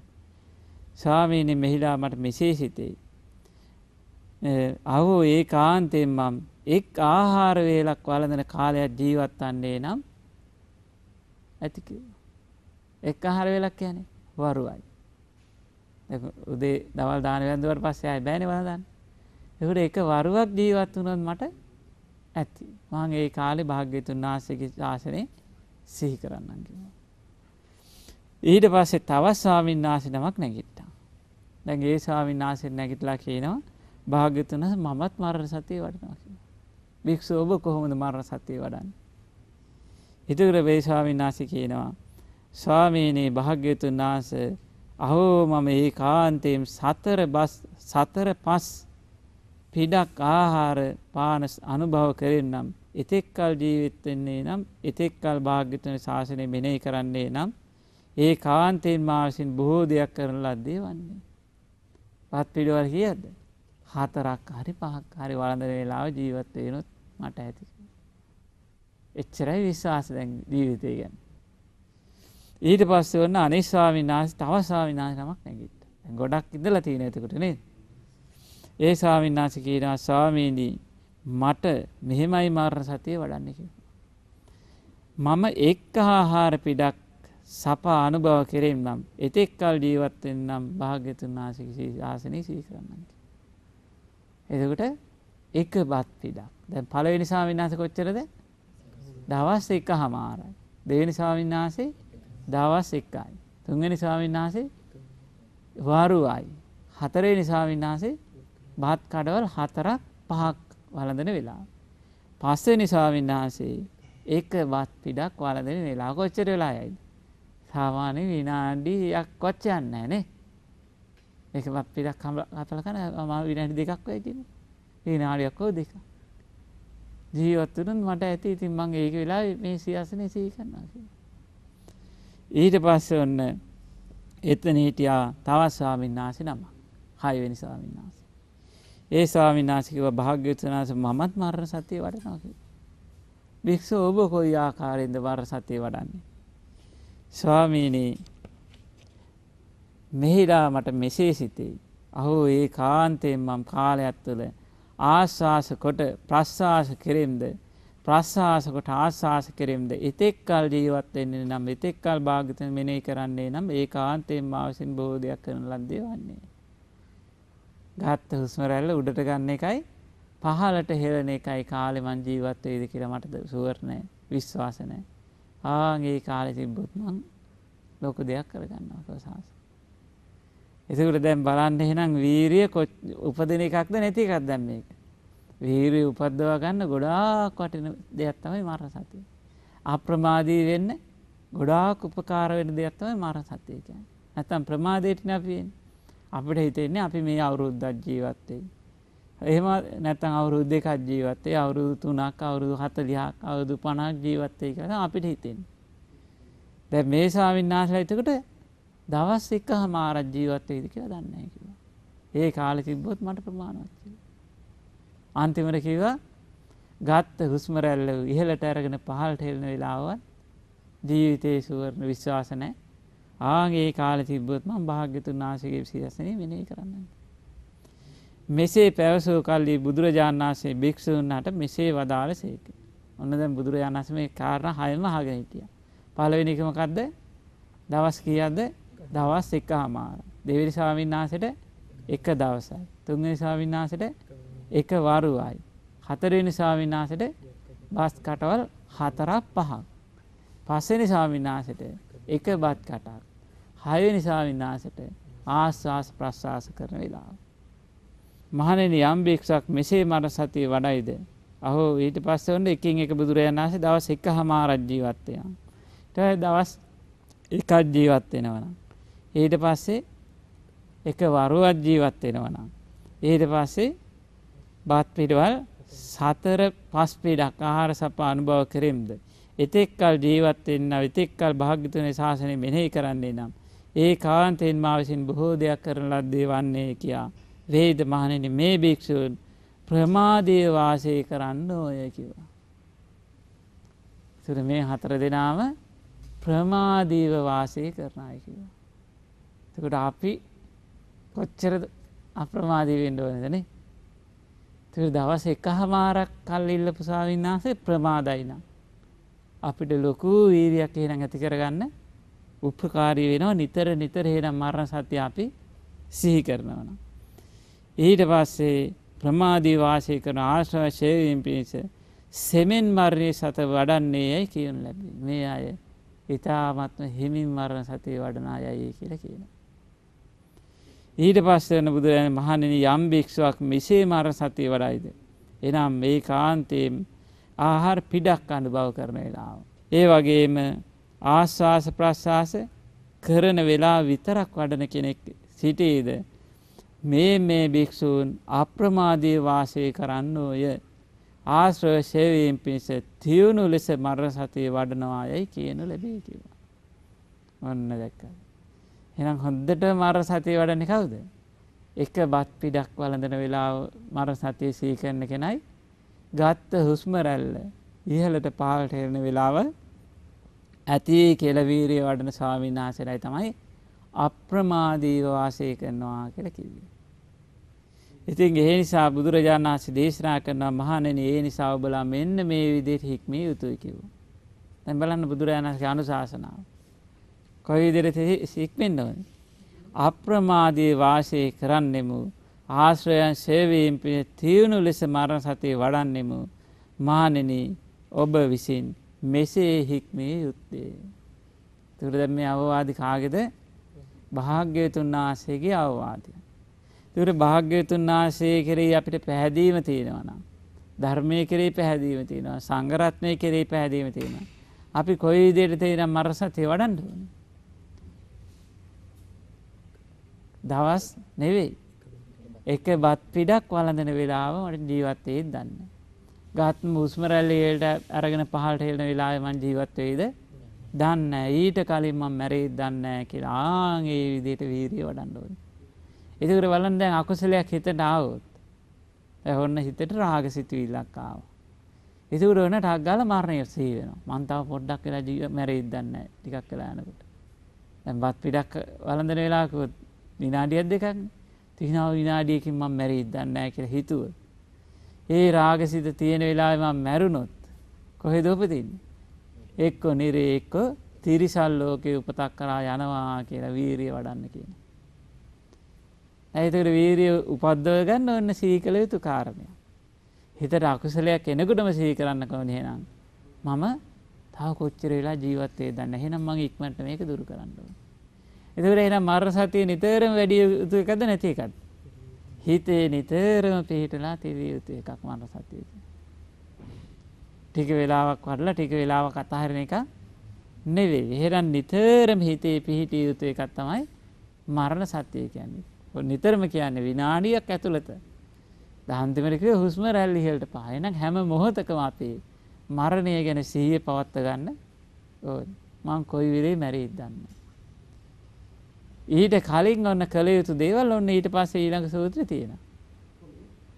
ස්වාමීනි මෙහිලා මට මෙසේ සිතෙයි. අහෝ ඒකාන්තයෙන් මම එක් ආහාර වේලක් වළඳන කාලයක් ජීවත් වන්නේ නම් ඇති කියලා. එක් ආහාර වේලක් කියන්නේ වරුවයි. උදේ දවල් දාන වැන්දුවට පස්සේ ආයෙ බෑනේ වළඳන්න. ඒකට එක වරුවක් ජීවත් වුණොත් මට ඇති. මම ඒ කාලේ භාග්‍යවතුන් වහන්සේගේ ශාසනය සිහි කරන්නම් කිව්වා. ඊට පස්සේ තව ස්වාමීන් වහන්සේ නමක් නැගිට්ටා. දැන් ඒ ස්වාමීන් වහන්සේ නැගිටලා කියනවා භාග්‍යවතුන් වහන්සේ මමත් මරණ සතිය වඩනවා කියලා. භික්ෂුව ඔබ කොහොමද මරණ සතිය වඩන්නේ? ඊට පස්සේ ස්වාමීන් වහන්සේ කියනවා ස්වාමීනි භාග්‍යවතුන් වහන්සේ අහෝ මම ඒකාන්තයෙන් සතර පස් පිඩක් ආහාර පාන අනුභව කරෙන්නම් එතෙක්කල් ජීවත් වෙන්නේ නම් එතෙක්කල් භාග්‍යවතුන් ශාසනය මෙනෙහි කරන්නේ නම් ඒකාන්තයෙන් මා විසින් බොහෝ දෙයක් කරන ලද්දේ වන්නේ. පහත් පිඩවල කීයද? 4ක් හරි 5ක් හරි වළඳන වේලාව ජීවත් වෙනොත් මට ඇති. එච්චරයි විශ්වාස දැන් ජීවිතය ගැන. ඊට පස්සේ වන්න අනේ ස්වාමීන් වහන්සේ තව ස්වාමීන් වහන්සේ නමක් නැගිට්ටා. දැන් ගොඩක් ඉඳලා තියෙන එතකොට නේද? ඒ ස්වාමීන් වහන්සේ කියනවා ස්වාමීනි මට මෙහෙමයි මරණ සතිය වඩන්න කිව්වා. මම එක් ආහාර පිටක් සපා අනුභව කෙරෙන්නම් එතෙක්කල් ජීවත් වෙන්නම් භාග්‍යවතුන් වහන්සේගේ ශාසනය සිහි කරන්නම් කිව්වා. එතකොට එක බත් පිටක්. දැන් පළවෙනි ස්වාමීන් වහන්සේ කොච්චරද? දවස් එකමාරයි. දෙවෙනි ස්වාමීන් වහන්සේ දවස් එකයි. තුන්වෙනි ස්වාමීන් වහන්සේ වරුවයි. හතරවෙනි ස්වාමීන් වහන්සේ බත් කඩවල 4ක් 5ක් වළඳන වෙලාව. පස්වෙනි ස්වාමීන් වහන්සේ එක බත් පිටක් වළඳන වෙලාව කොච්චර වෙලා යයිද? සාමාන්‍ය විනාඩියක් වත් යන්නේ නැහැ නේ. එක බත් පිටක් හතල කන විනාඩි 2ක් වෙයි කියන්නේ. විනාඩියක් හෝ 2ක්. ජීවත් වුණොත් මට ඇති. ඉතින් මම ඒක වෙලාවේ මේ ශාසනය සිහි කරනවා කියලා. ඊට පස්සේ ඔන්න එතන හිටියා තවත් ස්වාමීන් වහන්සේ නමක්. 6වෙනි ස්වාමීන් වහන්සේ. ඒ ස්වාමීන් වහන්සේ කිව්වා භාග්‍යවතුන් වහන්සේ මමත් මරණ සතිය වඩනවා කියලා. භික්ෂුව ඔබ කොයි ආකාරයෙන්ද මරණ සතිය වඩන්නේ? ස්වාමීනි මෙහිලා මට මෙසේ සිතේ. අහෝ ඒකාන්තයෙන් මම කාලයත් තුළ ආස්වාස කොට ප්‍රස්වාස කෙරෙම්ද ප්‍රස්වාස කොට ආස්වාස කෙරෙම්ද එතෙක්කල් ජීවත් වෙන්නේ නම් එතෙක්කල් භාග්‍යවතුන් මෙනෙහි කරන්නේ නම් ඒකාන්තයෙන් මා විසින් බොහෝ දෙයක් කරන ලද්දේ වන්නේ. ගත්ත හුස්ම රැල්ල උඩට ගන්න එකයි පහළට හෙළන එකයි කාලේ මං ජීවත් වෙයිද කියලා මට ෂුවර් නෑ, විශ්වාස නෑ. ආන් ඒ කාලේ තිබ්බොත් මං ලොකු දෙයක් කරගන්නවා කියලා සාස. ඒකට දැන් බලන්න එහෙනම් වීරිය උපදින එකක්ද නැති එකක්ද දැන් මේක? වීරිය උපද්දවා ගන්න ගොඩාක් වටින දෙයක් තමයි මරණ සතිය. අප්‍රමාදී වෙන්න ගොඩාක් උපකාර වෙන දෙයක් තමයි මරණ සතිය කියන්නේ. නැත්තම් ප්‍රමාදයටනේ අපි එන්නේ. අපිට හිතෙන්නේ අපි මේ අවුරුද්දක් ජීවත් වෙයි. එහෙම නැත්තම් අවුරුදු 2ක් ජීවත් වෙයි, අවුරුදු 3ක්, අවුරුදු 40ක්, අවුරුදු 50ක් ජීවත් වෙයි කියලා අපිට හිතෙන්නේ. දැන් මේ ස්වාමීන් වහන්සේලා එතකොට දවස් එකමාරක් ජීවත් වෙයිද කියලා දන්නේ නැහැ කිව්වා. ඒ කාලෙ තිබ්බොත් මට ප්‍රමාණවත් කියලා. අන්තිමට කිව්වා ගත්ත හුස්ම රැල්ල ඉහළට අරගෙන පහළට හෙළන වෙලාවවත් ජීවිතේ සුවර්ණ විශ්වාස නැහැ. ආන් ඒ කාලේ තිබ්බොත් මම භාග්‍යවතුන් වහන්සේගේ ශාසනය මෙනෙහි කරන්නම්. මෙසේ පැවසූ කල්ලි බුදුරජාණන් වහන්සේ භික්ෂූන්ට මෙසේ වදාළ සේක. ඔන්න දැන් බුදුරජාණන් වහන්සේ මේ කාරණා හයම අහගෙන හිටියා. පළවෙනි එක මොකද්ද? දවස් කීයක්ද? දවස් 1:00. දෙවෙනි ස්වාමීන් වහන්සේට 1 දවසයි. තුන්වෙනි ස්වාමීන් වහන්සේට 1 වරුවයි. හතරවෙනි ස්වාමීන් වහන්සේට බස් කටවල් 4-5ක්. පස්වෙනි ස්වාමීන් වහන්සේට 1 බත් කටක්. හයවෙනි ස්වාමීන් වහන්සේට ආස්වාස් ප්‍රස්වාස කරන වෙලාව. මහණෙනි, යම් භික්ෂුවක් මෙසේ මර සතිය වඩයිද අහෝ ඊට පස්සේ ඔන්න එකින් එක බුදුරජාණන් වහන්සේ දවස් 1:00ක් ජීවත් වෙනවා. ඊට පස්සේ දවස් 1ක් ජීවත් වෙනවනම් ඊට පස්සේ 1 වරුවක් ජීවත් වෙනවනම් ඊට පස්සේ බත් පිටවල් 4-5 පීඩක් ආහාර සප අනුභව කරෙම්ද එතෙක්කල් ජීවත් වෙන්නා විතෙක්කල් භාග්‍යතුනේ ශාසනය මෙනෙහි කරන්නේ නම් ඒ කාන්තෙන් මා විසින් බොහෝ දෙයක් කරන ලද්දේ වන්නේ කියා වේද මහණෙනි, මේ භික්ෂූන් ප්‍රමාදයේ වාසය කරන්න ඕය කිව්වා. ඒතර මේ 4 දෙනාම ප්‍රමාදීව වාසය කරන අය කිව්වා. එතකොට අපි කොච්චර අප්‍රමාදී වෙන්න ඕනද නේ? ඒතර දවස් 1:00ක් කල් ඉල්ලපු ස්වාමීන් වහන්සේ ප්‍රමාදයි නම් අපිට ලොකු වීර්යයක් එහෙනම් ඇති කරගන්න උපකාරී වෙනවා. නිතර එහෙනම් මරණ සතිය අපි සිහි කරනවා නම් ඊට පස්සේ ප්‍රමාදී වාසය කරන ආශ්‍රව ශේවීම් පිණිස සෙමෙන් මරණේ සත වඩන්නේයි කියනු ලැබේ. මේ අය ඊටාත්ම හිමින් මරණ සතිය වඩන අයයි කියලා කියනවා. ඊට පස්සේ වෙන බුදුරජාණන් මහණෙනි, යම් භික්ෂුවක් මෙසේ මරණ සතිය වඩයිද එනම් මේ කාන්තේ ආහාර පිඩක් අනුභව කරන වෙලාව. ඒ වගේම ආස්වාස ප්‍රස්වාස කරන වෙලාව විතරක් වඩන කෙනෙක් සිටීද මේ භික්ෂූන් අප්‍රමාදී වාසය කරන්න ඕය. ආශ්‍රව සේවීම් පිණිස තියුණු ලෙස මරණ සතිය වඩනවායයි කියනු ලැබේ කිව්වා. ඔන්න දැක්කද? එහෙනම් හොඳට මරණ සතිය වඩන්නේ කවුද? එක බත් පිටක් වළඳන වෙලාව මරණ සතිය සිහි කරන කෙනයි, ගත්ත හුස්ම රැල්ල ඉහළට පහළට එන වෙලාව ඇති කියලා වීරිය වඩන ස්වාමීන් වහන්සේලායි තමයි අප්‍රමාදීව වාසය කරනවා කියලා කිව්වේ. ඉතින් ඒ නිසා බුදුරජාණන් වහන්සේ දේශනා කරනවා, මහණෙනි, ඒ නිසා ඔබලා මෙන්න මේ විදිහට හික්මිය යුතුයි කිව්වා. දැන් බලන්න බුදුරජාණන් වහන්සේගේ අනුශාසනාව. කොයි විදිහට හික්මෙන්න ඕනේ? අප්‍රමාදීව වාසය කරන්නෙමු, ආශ්‍රයයන් සේවීම් පිණිස ලෙස මරණ සතිය වඩන්නෙමු. මහණෙනි, ඔබ විසින් මෙසේ හික්මිය යුත්තේ. ඒකට දැන් මේ අවවාද කාගේද? භාග්‍යවතුන් වහන්සේගේ අවවාදය. ඒතර භාග්‍යවතුන් වහන්සේ කෙරෙහි අපිට පැහැදීම තියෙනවා නම්, ධර්මයේ කෙරෙහි පැහැදීම තියෙනවා, සංඝ රත්නයේ කෙරෙහි පැහැදීම තියෙනවා. අපි කොයි විදිහට තේරෙන මරසතේ වඩන්න ඕනේ? දවස් නෙවෙයි. එක බත් පිටක් වළඳන වෙලාව මට ජීවත් වෙයිද දන්නේ. ගාත්ම හුස්ම රැල්ල වලට අරගෙන පහළට හෙළන වෙලාවේ මං ජීවත් වෙයිද දන්නේ, ඊට කලින් මම මැරෙයිද දන්නේ කියලා. ආන් ඒ විදිහට වීර්යය වඩන්න ඕනේ. ඒකට බලන්න, දැන් අකුසලයක් හිතට ආවොත් එහොන්න හිතට රාග සිතුවිල්ලක් ආවා. ඒකට වෙන ටක් ගාලා මරණය සිහි වෙනවා. මං තව පොඩ්ඩක් වෙලා මැරෙයිද දන්නේ ටිකක් වෙලා යනකොට. දැන් බත් පිටක් වළඳන වෙලාවක විනාඩියක් දෙකක්නේ. තිනාව විනාඩියකින් මම මැරෙයිද දන්නේ කියලා හිතුව. ඒ රාග සිත තියෙන වෙලාවේ මම මැරුණොත් කොහෙද උපදින්නේ? එක්ක නිරේ එක්ක තිරිසන් ලෝකේ උපතක් කරා යනවා කියලා වීරිය වඩන්න කියනවා. ඒකට වීරිය උපද්දව ගන්න ඕන සීකල යුතු කාරණයක්. හිතට අකුසලයක් එනකොටම සීහි කරන්න කොහොමද? එහෙනම් මම තව කොච්චර වෙලා ජීවත් වෙයිද දන්නේ. එහෙනම් මම ඉක්මනට මේක දුරු කරන්න ඕන. ඒකට එහෙනම් මරණ සතිය නිතරම වැඩි යුතු එකද නැති එකද? හිතේ නිතරම පිහිටලා තිරිය යුතු එකක් මරණ සතිය. ටික වෙලාවක් වඩලා ටික වෙලාවක් අතහරින එක නෙවෙයි. එහෙනම් නිතරම හිතේ පිහිටිය යුතු එකක් තමයි මරණ සතිය කියන්නේ. නිතරම කියන්නේ විනාඩියක් ඇතුළත. දහන්තිමරේ කිය හුස්ම රැල්ල ඉහළට පහ. එහෙනම් හැම මොහොතකම අපි මරණය ගැන සිහිය පවත්වා ගන්න ඕනේ. මං කොයි වෙලේ මැරෙයිද දන්නේ. ඊට කලින් ඔන්න කළ යුතු දේවල් ඔන්න ඊට පස්සේ ඊළඟ සූත්‍රය තියෙනවා.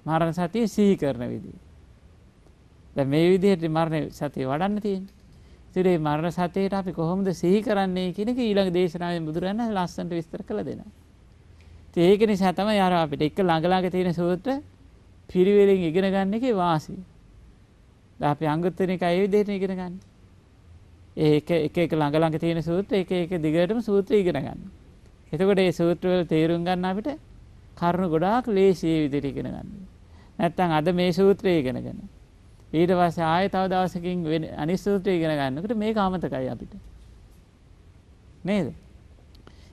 මරණ සතිය සිහි කරන විදිහ. දැන් මේ විදිහට මරණ සතිය වඩන්න තියෙනවා. ඉතින් මේ මරණ සතියට අපි කොහොමද සිහි කරන්නේ කියන එක ඊළඟ දේශනාවෙන් බුදුරජාණන් ලස්සනට විස්තර කළ දෙනවා. ඒක නිසා තමයි යාර අපිට එක ළඟ ළඟ තියෙන සූත්‍ර පිරිවෙලින් ඉගෙන ගන්න එකේ වාසිය. දැන් අපි අංගුත්තර නිකායේ විදිහට ඉගෙන ගන්න. ඒක එක ළඟ ළඟ තියෙන සූත්‍ර එක දිගටම සූත්‍ර ඉගෙන ගන්න. එතකොට මේ සූත්‍ර වල තේරුම් ගන්න අපිට කරුණු ගොඩාක් ලේසියි විදිහට ඉගෙන ගන්න. නැත්තම් අද මේ සූත්‍රය ඉගෙනගෙන ඊට පස්සේ ආයෙ තව දවසකින් අනිත් සූත්‍රය ඉගෙන ගන්නකොට මේක අමතකයි අපිට. නේද?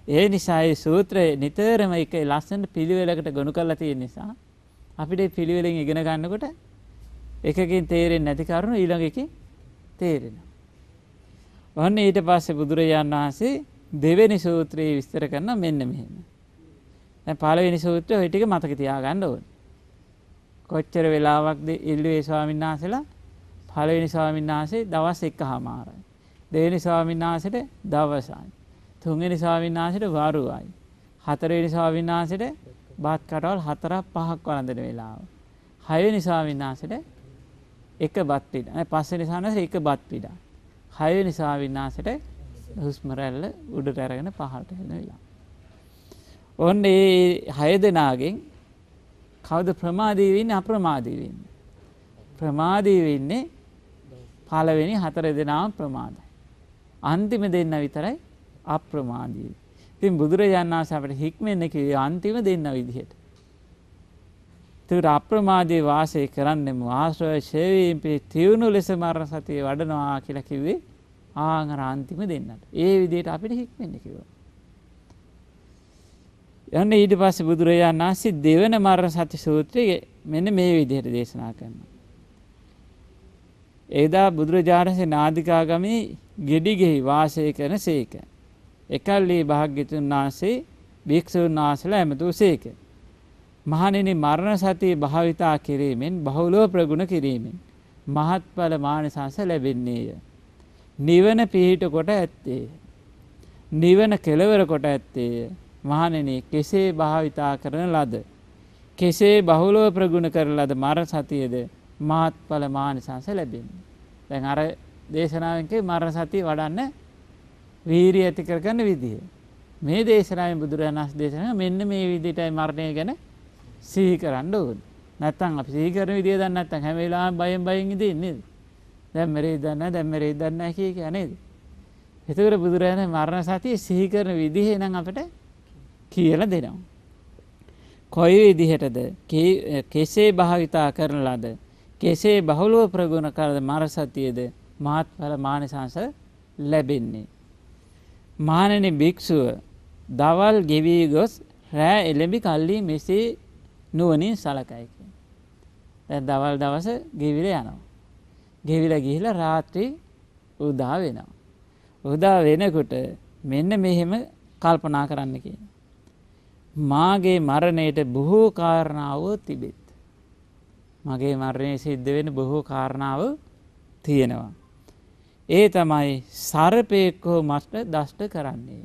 ඒ නිසා මේ සූත්‍රය නිතරම එක ලස්සන පිළිවෙලකට ගොනු කරලා තියෙන නිසා අපිට මේ පිළිවෙලෙන් ඉගෙන ගන්නකොට එකකින් තේරෙන්නේ නැති කරුණු ඊළඟ එකකින් තේරෙනවා. ඔන්න ඊට පස්සේ බුදුරජාණන් වහන්සේ දෙවෙනි සූත්‍රය විස්තර කරන මෙන්න මෙහෙම. දැන් පළවෙනි සූත්‍රය ඔය ටික මතක තියාගන්න ඕනේ. කොච්චර වෙලාවක්ද ඉල්ලුවේ ස්වාමීන් වහන්සේලා? පළවෙනි ස්වාමීන් වහන්සේ දවස් 1:00යි. දෙවෙනි ස්වාමීන් වහන්සේට දවසයි. තුන්වෙනි ස්වාමීන් වහන්සේට වරුවයි. හතරවෙනි ස්වාමීන් වහන්සේට බත් කටවල් 4-5ක් වළඳන වේලාව. හයවෙනි ස්වාමීන් වහන්සේට එක බත් පිඩා. පස්වෙනි ස්වාමීන් වහන්සේට එක බත් පිඩා. හයවෙනි ස්වාමීන් වහන්සේට හුස්ම රැල්ල උඩට අරගෙන පහළට එන වේලාව. ඔන්න මේ 6 දෙනාගෙන් කවුද ප්‍රමාදී වෙන්නේ අප්‍රමාදී වෙන්නේ? ප්‍රමාදී වෙන්නේ පළවෙනි 4 දෙනාම ප්‍රමාදයි. අන්තිම දෙන්න විතරයි අප්‍රමාදී. ඉතින් බුදුරජාණන් වහන්සේ අපිට හික්මෙන්න කිව්වේ අන්තිම දෙන්න විදිහට. ඒතර අප්‍රමාදී වාසය කරන්නේ ආශ්‍රය ශේවීම් පිට තියුණු ලෙස මරණ සතිය වඩනවා කියලා කිව්වේ ආහාර අන්තිම දෙන්නට. ඒ විදිහට අපිට හික්මෙන්න කිව්වා. යන්න ඊට පස්සේ බුදුරජාණන් වහන්සේ දෙවන මරණ සති සූත්‍රය මෙන්න මේ විදිහට දේශනා කරනවා. එදා බුදුරජාණන් වහන්සේ නාදිකාගමේ ගෙඩිගෙහි වාසය කරනසේක. එකල්ලි භාග්‍යතුන් වහන්සේ භික්ෂුන් වහන්සේලා ඇමතූසේක. මහණෙනි, මරණ සතිය භාවිතා කිරීමෙන් බහුලව ප්‍රගුණ කිරීමෙන් මහත්ඵල මානසංස ලැබෙන්නේය. නිවන පිහිට කොට ඇත්තේය. නිවන කෙලවර කොට ඇත්තේය. මහණෙනි, කෙසේ භාවිතා කරන ලද, කෙසේ බහුලව ප්‍රගුණ කරන ලද මරණ සතියද මහත්ඵල මානසංස ලැබෙන්නේ. දැන් අර දේශනාවෙන් කිය මරණ සතිය වඩන්න වීරිය ඇති කරගන්න විදිය. මේ දේශනාවෙන් බුදුරජාණන් වහන්සේ දේශනා මෙන්න මේ විදිහටයි මරණය ගැන සිහි කරන්න ඕනේ. නැත්තම් අපි සිහි කරන විදිය දන්නේ නැත්තම් හැම වෙලාවෙම බයෙන් ඉඳින්නේ නේද? දැන් මෙරේ දන්නේ දැන් මෙරේ දන්නේ නැහැ කිය කිය නේද? ඒතර බුදුරජාණන් මරණ සතිය සිහි කරන විදිහ නම් අපිට කියලා දෙනවා. කොයි විදිහටද කෙසේ භාවිතා කරන ලද, කෙසේ බහුලව ප්‍රගුණ කරන මරණ සතියද මහත්ඵල මානසංස ලැබෙන්නේ. මහණෙනි, භික්ෂුව දවල් ගෙවි ගොස් රැ එළඹි කල්ලි මෙසේ නුවණින් සලකයි කියන. දැන් දවල් දවස ගෙවිලා යනවා. ගෙවිලා ගිහිලා රාත්‍රී උදා වෙනවා. උදා වෙනකොට මෙන්න මෙහෙම කල්පනා කරන්න කියන. මාගේ මරණයට බොහෝ කාරණාව තිබෙත්. මගේ මරණය සිද්ධ වෙන බොහෝ කාරණාව තියෙනවා. ඒ තමයි සර්පයෙක් හෝ මට දෂ්ට කරන්නේ.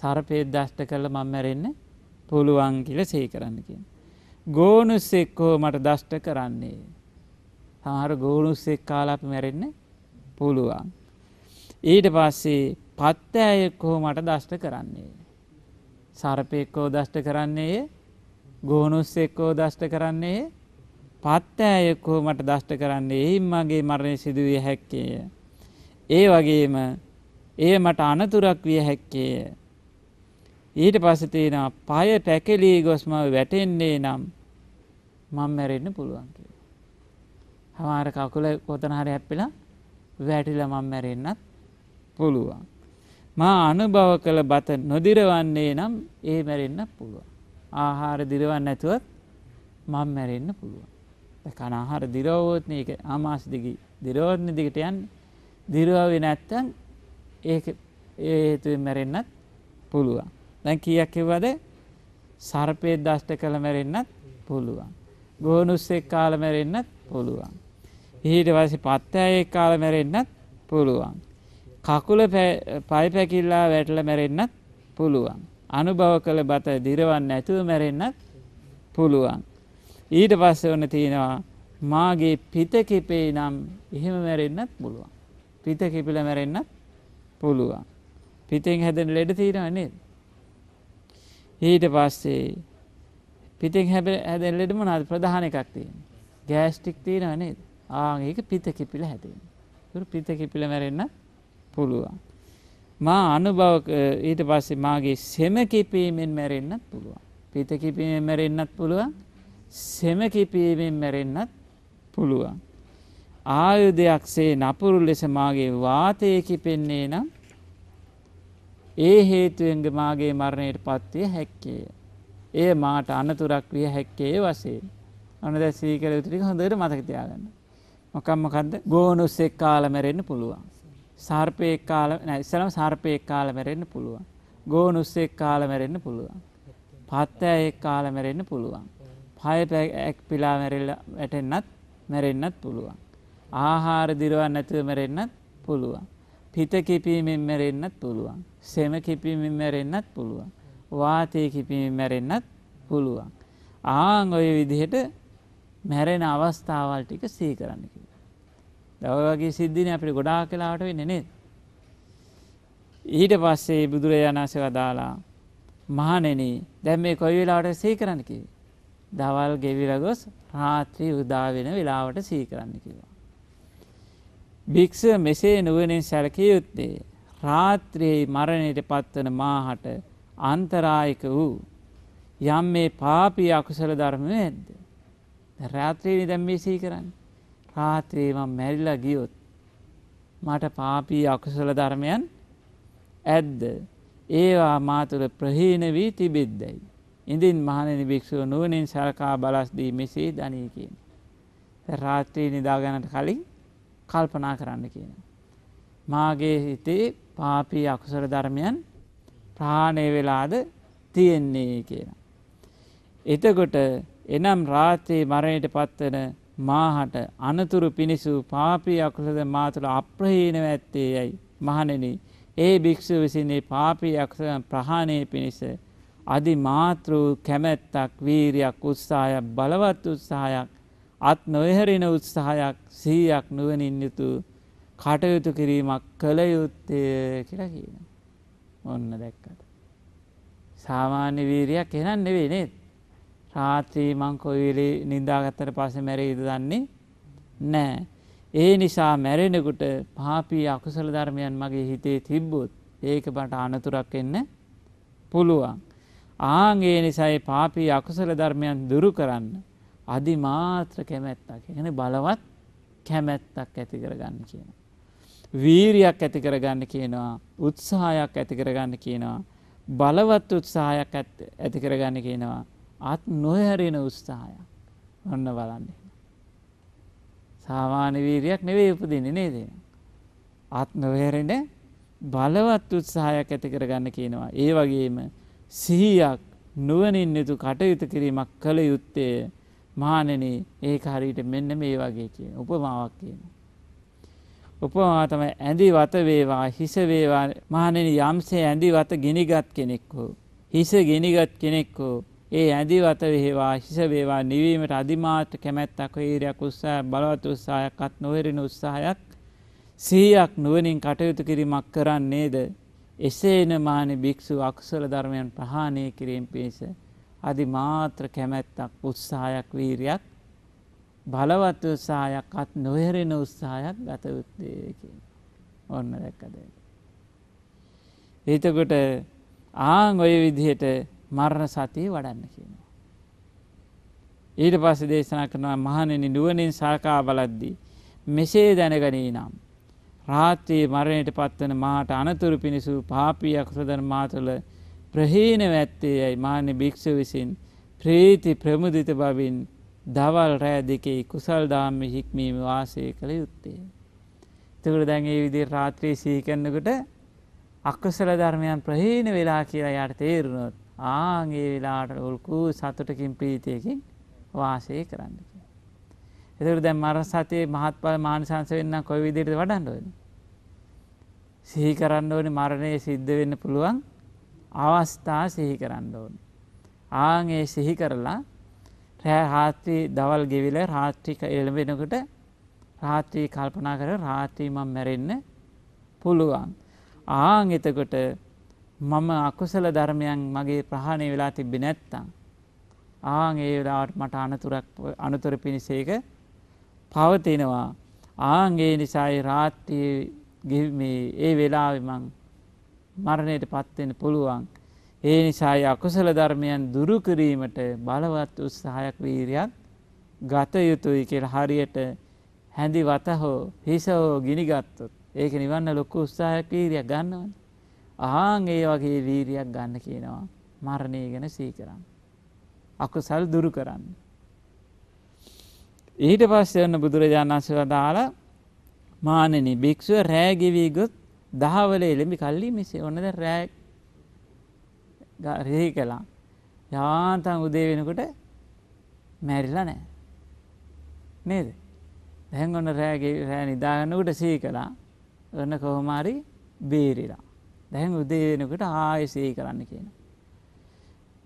සර්පයෙක් දෂ්ට කළා මම මැරෙන්න පුළුවන් කියලා සිහි කරන්න කියන. ගෝනුස්සෙක් හෝ මට දෂ්ට කරන්නේ. සමහර ගෝනුස්සෙක් කාලා අපි මැරෙන්න පුළුවන්. ඊට පස්සේ පත්තෑයෙක් හෝ මට දෂ්ට කරන්නේ. සර්පයෙක් හෝ දෂ්ට කරන්නේ, ගෝනුස්සෙක් හෝ දෂ්ට කරන්නේ, පත්තෑයෙක් හෝ මට දෂ්ට කරන්නේ. එයින් මගේ මරණය සිදු විය හැක්කේය. ඒ වගේම එය මට අනතුරක් විය හැක්කේය. ඊට පස්සේ තියෙනවා පය පැකිලී ගොස් මම වැටෙන්නේ නම් මම මැරෙන්න පුළුවන් කියලා. හමාර කකුල කොතන හරි හැප්පිලා වැටිලා මම මැරෙන්නත් පුළුවන්. මා අනුභව කළ බත නොදිරවන්නේ නම් ඒ මැරෙන්නත් පුළුවන්. ආහාර දිරවන්නේ නැතුවත් මම මැරෙන්න පුළුවන්. කන ආහාර දිරවුවොත් මේක ආමාශ දිගේ දිරවන්නේ දිගට යන්නේ. දිරවුවේ නැත්තම් ඒක ඒ හේතුවෙන් මැරෙන්නත් පුළුවන්. දැන් කීයක් කිව්වද? සර්පේ දෂ්ට කළ මැරෙන්නත් පුළුවන්. ගෝනුස්සෙක් කාලා මැරෙන්නත් පුළුවන්. ඊට පස්සේ පත්තෑයෙක් කාලා මැරෙන්නත් පුළුවන්. කකුල පය පැකිලා වැටලා මැරෙන්නත් පුළුවන්. අනුභව කළ බත දිරවන්නේ නැතුව මැරෙන්නත් පුළුවන්. ඊට පස්සේ ඔන්න තියෙනවා මාගේ පිත කිපේ නම් එහෙම මැරෙන්නත් පුළුවන්. පිත කිපිලා මැරෙන්නත් පුළුවන්. පිතෙන් හැදෙන ලෙඩ තියෙනවා නේද? ඊට පස්සේ පිතෙන් හැදෙලෙඩ මොනවාද ප්‍රධාන එකක් තියෙන්නේ? ගෑස්ට්‍රික් තියෙනවා නේද? ඒක පිත කිපිල හැදෙනවා. ඒක පිත කිපිල මැරෙන්න පුළුවන්. මා අනුභව ඊට පස්සේ මාගේ සෙම කිපීමෙන් මැරෙන්නත් පුළුවන්. පිත කිපීමෙන් මැරෙන්නත් පුළුවන්. සෙම කිපීමෙන් මැරෙන්නත් පුළුවන්. ආයුධයක්සේ නපුරු ලෙස මාගේ වාතය කිපෙන්නේ නම් ඒ හේතුවෙන්ග මාගේ මරණයට පත්විය හැක්කේය. ඒ මාට අනතුරක් විය හැක්කේ වසයෙන්. අන දැ සීකර යුතුරික හොඳට මතකතියාගන්න. මොකම්මකද ගෝනුස්සෙක් කාල මැරෙන්න්න පුළුවන්. සර්පයක් කාල නැසලම සර්පයක් කාල මැරෙන්න්න පුළුවන්. ගෝනුස්සෙක් කාල මැරෙන්න්න පුළුවන්. පත්තඇයෙක් කාල මැරෙන්න්න පුළුවන්. පයපැක් පිලා මැරල්ල වැටෙන්න්නත් මැරෙන්න්නත් පුළුවන්. ආහාර දිරුවන් නැතුව මැරෙන්න්නත් පුළුවන්. පිත කිපීමෙන් මැරෙන්න්නත් පුළුවන්. සෙම කිපීමෙන් මැරෙන්න්නත් පුළුවන්. වාතය කිපීමෙන් මැරෙන්න්නත් පුළුවන්. ආංගොය විදිහට මැරෙන අවස්ථාවල් ටික සිහි කරන්න කිව්වා. දවවගේ සිද්ධිනේ අපිට ගොඩාක් කලාවට වෙන්නේ නේද? ඊට පස්සේ බුදුරජාණන් වහන්සේ වදාලා මහණෙනි දැන් මේ කොයි වෙලාවට සිහි කරන්න කිව්වේ? දවල් ගෙවිලා ගොස් රාත්‍රී උදා වෙන වෙලාවට සිහි කරන්න කිව්වා. භික්ෂුව මෙසේ නුවණින් සැලකිය යුත්තේ රාත්‍රියේ මරණයට පත්වන මාහට අන්තරායක වූ යම් මේ පාපී අකුසල ධර්ම ඇද්ද? රාත්‍රියේ දැන් මේ සිහි කරන්නේ. රාත්‍රියේ මම මැරිලා ගියොත් මට පාපී අකුසල ධර්මයන් ඇද්ද? ඒවා මා තුළ ප්‍රහීන වී තිබෙද්දයි. ඉදින් මහණෙනි භික්ෂුව නුවණින් සලකා බලස්දී මෙසේ දනී කියන. රාත්‍රියේ නිදා ගන්නට කලින් කල්පනා කරන්න කියන. මාගේ හිතේ පාපී අකුසල ධර්මයන් ප්‍රහාණය වෙලාද තියෙන්නේ කියලා. එතකොට එනම් රාත්‍රියේ මරණයට පත්වන මාහට අනතුරු පිණිසු පාපී අකුසල මා තුළ අප්‍රහීනව ඇත්තේ යයි. මහණෙනි ඒ භික්ෂුව විසින් පාපී අකුසල ප්‍රහාණය පිණිස අධිමාත්‍ර වූ කැමැත්තක්, වීරියක්, උත්සාහයක්, බලවත් උත්සාහයක්, අත් නොහැරෙන උත්සාහයක්, සිහියක්, නුවණින් යුතු කටයුතු කිරීමක් කළ යුත්තේ කියලා කියනවා. ඔන්න දැක්කද? සාමාන්‍ය වීරියක් එහෙනම් නෙවෙයි නේද? රාත්‍රියේ මං කොයි වෙලේ නිදාගත්තට පස්සේ මැරෙයිද දන්නේ නැහැ. ඒ නිසා මැරෙනකොට පාපී අකුසල ධර්මයන් මගේ හිතේ තිබ්බොත් ඒක මට අනතුරක් වෙන්න පුළුවන්. ආන් ඒ නිසා ඒ පාපී අකුසල ධර්මයන් දුරු කරන්න අධිමාත්‍ර කැමැත්තක්, ඒ කියන්නේ බලවත් කැමැත්තක් ඇති කරගන්න කියනවා. වීරියක් ඇති කරගන්න කියනවා. උත්සාහයක් ඇති කරගන්න කියනවා. බලවත් උත්සාහයක් ඇති කරගන්න කියනවා. අත් නොහැරෙන උත්සාහයක්. ඔන්න බලන්න. සාමාන්‍ය වීරියක් නෙවෙයි උපදින්නේ නේද? අත් නොහැරෙන බලවත් උත්සාහයක් ඇති කරගන්න කියනවා. ඒ වගේම සිහියක්, නුවණින් යුතු කටයුතු කිරීමක් කළ යුත්තේ. මහණෙනි ඒක හරියට මෙන්න මේ වගේ කියන උපමාවක් කියනවා. උපමාව තමයි ඇඳි වත වේවා හිස වේවා. මහණෙනි යම්සේ ඇඳි වත ගිනිගත් කෙනෙක් හෝ හිස ගිනිගත් කෙනෙක් හෝ ඒ ඇඳි වත වේවා හිස වේවා නිවීමට අධිමාත්‍ර කැමැත්තක්, වීරියක්, උත්සාහයක්, බලවත් උත්සාහයක්, අත් නොහැරෙන උත්සාහයක්, සිහියක්, නුවණින් කටයුතු කිරීමක් කරන්නේද? එසේන මහණෙනි භික්ෂුව අකුසල ධර්මයන් ප්‍රහාණය කිරීම පිණිස අධිමාත්‍ර කැමැත්තක්, උත්සාහයක්, වීරියක්, බලවත් උත්සාහයක්, අත් නොහැරෙන උත්සාහයක් ගත යුත්තේ කියන. ඔන්න දැක්කද? එතකොට ආන් ඔය විදිහට මරණ සතිය වඩන්න කියනවා. ඊට පස්සේ දේශනා කරනවා මහණෙනි නුවණින් සලකා බලද්දී මෙසේ දැනගනී නම් රාත්‍රියේ මරණයට පත්වන මාට අනතුරු පිණිසු පාපී අකුසල ධර්ම තුළ ප්‍රහීනව ඇත්තේ යයි. මාන්‍ය භික්ෂුව විසින් ප්‍රීති ප්‍රමුදිත බවින් දවල් රෑ දෙකේ කුසල් ධම්ම හික්මීම වාසය කළ යුත්තේ. එතකොට දැන් මේ විදිහට රාත්‍රියේ සිහි කරනකොට අකුසල ධර්මයන් ප්‍රහීන වෙලා කියලා යාට තේරුණොත් ආන් ඒ වෙලාවට උල්කු සතුටකින් ප්‍රීතියකින් වාසය කරන්න කියලා. එතකොට දැන් මරණ සතියේ මහත්ඵල මානසංශ වෙන්න කොයි විදිහටද වඩන්න ඕනේ? සිහි කරන්න ඕනේ මරණය සිද්ධ වෙන්න පුළුවන් අවස්ථා සිහි කරන්න ඕන. ආන් ඒ සිහි කරලා රාත්‍රී දවල් ගෙවිල රාත්‍රී එළඹෙනකොට රාත්‍රී කල්පනා කර රාත්‍රී මම මැරෙන්න පුළුවන්. ආන් එතකොට මම අකුසල ධර්මයන් මගේ ප්‍රහාණය වෙලා තිබ්බේ නැත්තම් ආන් ඒ වෙලාවට මට අනතුර පිණිස ඒක පවතිනවා. ආන් ඒ නිසායි රාත්‍රියේ මේ ඒ වෙලාවේ මං මරණයටපත් වෙන්න පුළුවන්. ඒ නිසායි අකුසල ධර්මයන් දුරු කිරීමට බලවත් උත්සාහයක් වීරියක් ගත යුතුයි කියලා හරියට හැඳි වත හෝ හිස හෝ ගිනි ගත්තොත් ඒක නිවන්න ලොකු උත්සාහයක් වීරියක් ගන්නවනේ. ආන් ඒ වගේ වීරියක් ගන්න කියනවා මරණය ගැන සිහි කරන්න. අකුසල් දුරු කරන්න. ඊට පස්සේ යන බුදුරජාණන් වහන්සේ වදාලා මානෙනි භික්ෂුව රෑ ගෙවි ගොත් දහවල එළඹි කල්ලි මෙසේ ඔන්න දැන් රෑ රෙහි කළා. යාන්තම් උදේ වෙනකොට මැරිලා නැහැ. නේද? දැන් ඔන්න රෑ නිදාගන්නකොට සිහි කළා. ඔන්න කොහොම හරි බේරිලා. දැන් උදේ වෙනකොට ආයෙසී කරන්න කියන.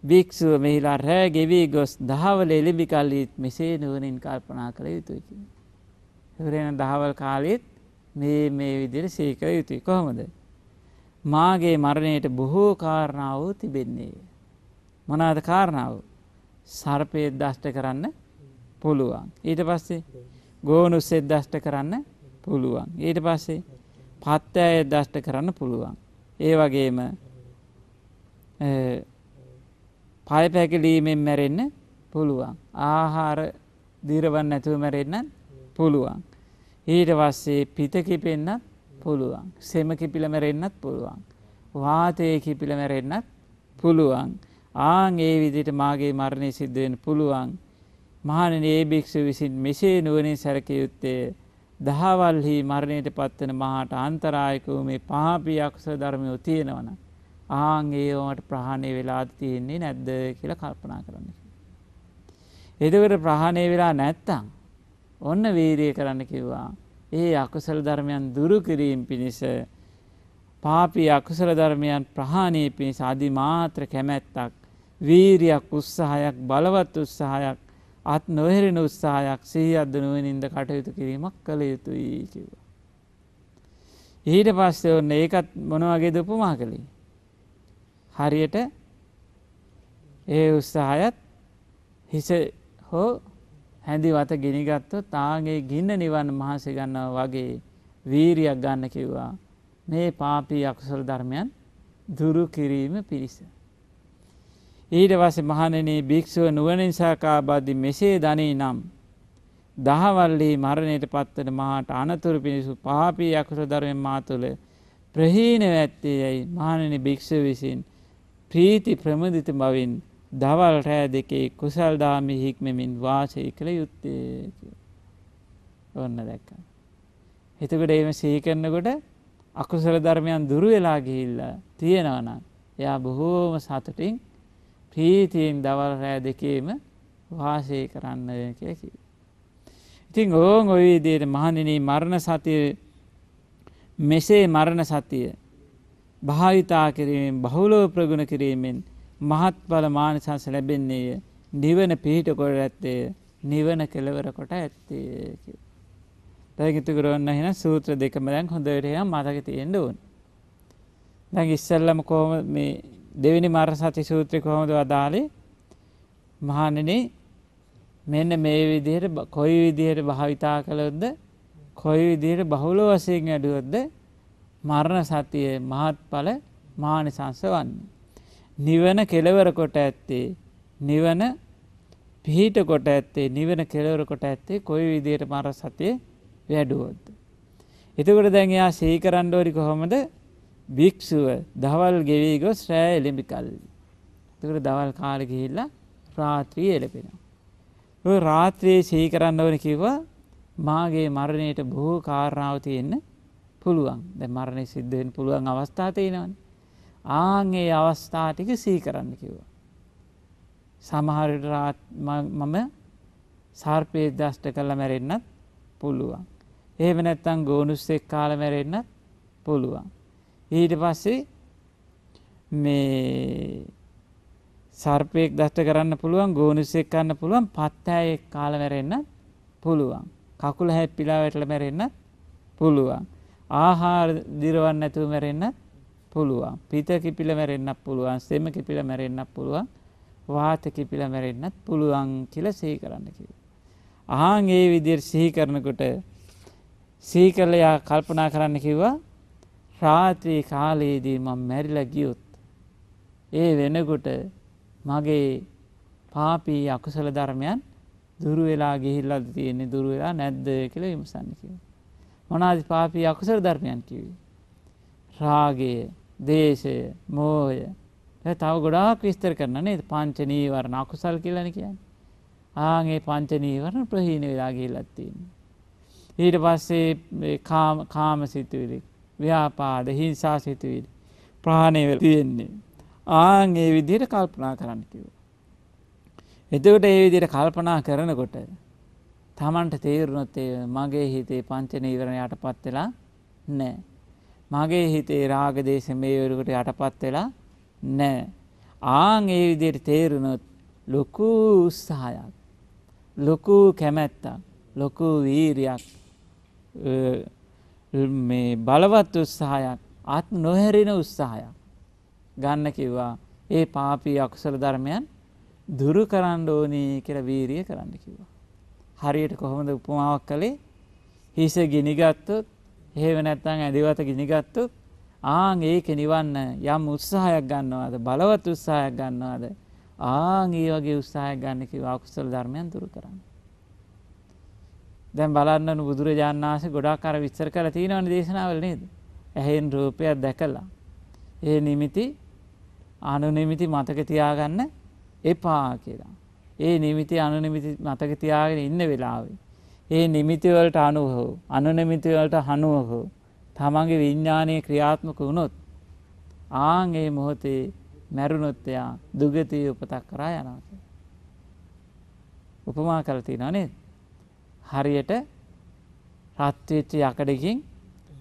භික්ෂුව මෙහිලා රෑ ගෙවි ගොස් දහවල එළිබි කල්ලිත් මෙසේ නුවණින් කල්පනා කළ යුතුයි කියන. ඉවරෙන දහවල් කාලෙත් මේ විදිහට සීකර යුතුයි. කොහොමද? මාගේ මරණයට බොහෝ කාරණාව තිබෙන්නේ. මොනවාද කාරණාව? සර්පේ දෂ්ට කරන්න පුළුවන්. ඊට පස්සේ ගෝනුස්සේ දෂ්ට කරන්න පුළුවන්. ඊට පස්සේ පත්‍යය දෂ්ට කරන්න පුළුවන්. ඒ වගේම පය පැකිලීමෙන් මැරෙන්න පුළුවන්. ආහාර දිරවන්න නැතුව මැරෙන්නත් පුළුවන්. ඊට පස්සේ පිත කිපෙන්නත් පුළුවන්. සෙම කිපිල මැරෙන්නත් පුළුවන්. වාතයේ කිපිල මැරෙන්නත් පුළුවන්. ආන් ඒ විදිහට මාගේ මරණය සිද්ධ වෙන්න පුළුවන්. මහණෙනි ඒ භික්ෂුව විසින් මෙසේ නුවණින් සැලකිය යුත්තේ දහවල්හි මරණයට පත්වන මහාට අන්තරායකෝ මේ පාපී අකුසල ධර්මයෝ තියෙනවනම් ආන් ඒවට ප්‍රහාණය වෙලාද තියෙන්නේ නැද්ද කියලා කල්පනා කරන්න. එතකොට ප්‍රහාණය වෙලා නැත්තම් ඔන්න වීරිය කරන්න කිව්වා. ඒ අකුසල ධර්මයන් දුරු කිරීම පිණිස පාපී අකුසල ධර්මයන් ප්‍රහාණය පිණිස අදිමාත්‍ර කැමැත්තක් වීරියක් උත්සාහයක් බලවත් උත්සාහයක් අත් නොහෙරෙන උත්සාහයක් සිහි අධනුවනින්ද කටයුතු කිරීමක් කළ යුතුයි කිව්වා. ඊට පස්සේ ඔන්න ඒකත් මොන වගේද උපමා කළේ? හරියට ඒ උත්සාහයත් හිස හෝ හැඳි වත ගිනි ගත්තොත් තාගේ ගින්න නිවන් මහසෙ ගන්නවා වගේ වීරියක් ගන්න කිව්වා. මේ පාපී අකුසල ධර්මයන් දුරු කිරීම පිණිස. ඊට පස්සේ මහණෙනි භික්ෂුව නුවණින් සාකාබද්ධි මෙසේ දනී නම් දහවල්හි මරණයට පත්වන මහාට අනතුරු පිණිසු පාපී අකුසල ධර්මයන් මා තුළ ප්‍රහීන වැත්තේයි මහණෙනි භික්ෂුව විසින් ප්‍රීති ප්‍රමුදිත බවින් දවල් රැ දෙකේ කුසල් දාමි හික්මෙමින් වාසය කළ යුත්තේ. ඔන්න දැක්කා. එතකොට එහෙම සිහි කරනකොට අකුසල ධර්මයන් දුරු වෙලා ගිහිල්ලා තියෙනවා නම් එයා බොහෝම සතුටින් ප්‍රීතියෙන් දවල් රෑ දෙකේම වාසය කරන්න කියලා කිව්වා. ඉතින් ඕන් ඔය විදිහට මහණෙනි මරණ සතිය මෙසේ මරණ සතිය භාවිතා කිරීමෙන් බහුලව ප්‍රගුණ කිරීමෙන් මහත්ඵල මානසංස ලැබෙන්නේ නිවන පිහිට කොට ඇත්තේ නිවන කෙලවර කොට ඇත්තේ කියලා. දැන් ඉතින් කරන්න එහෙනම් සූත්‍ර දෙකම දැන් හොඳට එහෙනම් මතක තියෙන්න ඕන. දැන් ඉස්සෙල්ලම කොහොමද මේ දෙවෙනි මරණ සති සූත්‍රය කොහොමද වදාළේ? මහණෙනි මෙන්න මේ විදිහට කොයි විදිහට භාවිතා කළොත්ද කොයි විදිහට බහුල වශයෙන් වැඩුවොත්ද මරණ සතියේ මහත්ඵල මානිසංස වන්නේ. නිවන කෙලවර කොට ඇත්තේ නිවන පිහිට කොට ඇත්තේ නිවන කෙලවර කොට ඇත්තේ කොයි විදිහට මරණ සතියේ වැඩුවොත්ද. එතකොට දැන් එයා සිහි කරන්න ඕනි කොහොමද? භික්ෂුව දවල් ගෙවි ගොස් රෑ එළඹි කල්ලි. එතකොට දවල් කාලේ ගිහිල්ලා රාත්‍රියේ එළපෙනවා. ඒ රාත්‍රියේ සිහි කරන්න ඕනේ කිව්වා මාගේ මරණයට බොහෝ කාරණාව තියෙන්න පුළුවන්. දැන් මරණය සිද්ධ වෙන්න පුළුවන් අවස්ථා තියෙනවානේ. ආන් ඒ අවස්ථා ටික සිහි කරන්න කිව්වා. සමහර විට මම සර්පේ දෂ්ට කළා මැරෙන්නත් පුළුවන්. එහෙම නැත්නම් ගෝනුස්සෙක් කාලා මැරෙන්නත් පුළුවන්. ඊට පස්සේ මේ සර්පයෙක් දෂ්ට කරන්න පුළුවන් ගෝනුස්සෙක් කරන්න පුළුවන් පත්තෑයෙක් කාලා මැරෙන්න පුළුවන්. කකුල හැප්පිලා වැටලා මැරෙන්න පුළුවන්. ආහාර දිරවන්න නැතුව මැරෙන්න පුළුවන්. පිත කිපිලා මැරෙන්නත් පුළුවන්. සෙම කිපිලා මැරෙන්නත් පුළුවන්. වාත කිපිලා මැරෙන්නත් පුළුවන් කියලා සිහි කරන්න කිව්වා. අහන් ඒ විදිහට සිහි කරනකොට සිහි කළා කල්පනා කරන්න කිව්වා. රාත්‍රී කාලයේදී මම මැරිලා ගියොත් ඒ වෙනකොට මගේ පාපී අකුසල ධර්මයන් දුරු වෙලා ගිහිල්ලාද තියෙන්නේ දුරු වෙලා නැද්ද කියලා විමසන්න කිව්වා. මොනවාද පාපී අකුසල ධර්මයන් කිව්වේ? රාගය, දේශය, මෝහය. තව ගොඩාක් විස්තර කරන නේද? පංච නීවරණ අකුසල් කියලානේ කියන්නේ. ආන් මේ පංච නීවරණ ප්‍රහීන වෙලා ගිහිල්ලාද තියෙන්නේ. ඊට පස්සේ කාමසිතුවිලි, ව්‍යාපාද, හිංසාසිතුවිලි ප්‍රහාණය වෙලා තියෙන්නේ. ආන් මේ විදිහට කල්පනා කරන්න කිව්වා. එතකොට ඒ විදිහට කල්පනා කරනකොට තමන්ට තේරුණොත් මගේ හිතේ පංච නීවරණ යටපත් වෙලා නැහැ. මගේ හිතේ රාග දේශ මේවලට යටපත් වෙලා නැහැ. ආන් ඒ විදිහට තේරුණොත් ලොකු උත්සාහයක්, ලොකු කැමැත්තක්, ලොකු වීරියක්, මේ බලවත් උත්සාහයක්, ආත්ම නොහැරෙන උත්සාහයක් ගන්න කිව්වා. ඒ පාපී අකුසල ධර්මයන් දුරු කරන්න ඕනේ කියලා වීරිය කරන්න කිව්වා. හරියට කොහොමද උපමාවක් කළේ? හිස ගිනි ගත්තොත්, එහෙම නැත්නම් ඇදිවත ගිනි ගත්තොත්, ආන් ඒක නිවන්න යම් උත්සාහයක් ගන්නවාද, බලවත් උත්සාහයක් ගන්නවාද, ආන් ඒ වගේ උත්සාහයක් ගන්න කිව්වා අකුසල ධර්මයන් දුරු කරන්න. දැන් බලන්න බුදුරජාණන් වහන්සේ ගොඩාක් අර විස්තර කරලා තියෙනවනේ දේශනාවල නේද? ඇහෙන් රූපයක් දැකලා ඒ නිමිති අනුනිමිති මතක තියාගන්න එපා කියලා. ඒ නිමිති අනුනිමිති මතක තියාගෙන ඉන්න වෙලාවේ ඒ නිමිති වලට අනුව හෝ අනුනිමිති වලට අනුව හෝ තමන්ගේ විඥානයේ ක්‍රියාත්මක වුණොත් ආන් ඒ මොහොතේ මැරුණොත් එයා දුගතිය උපතක් කරා යනවා කියලා උපමා කරලා තියනවා නේද? හරියට රත් වෙච්ච යකඩකින්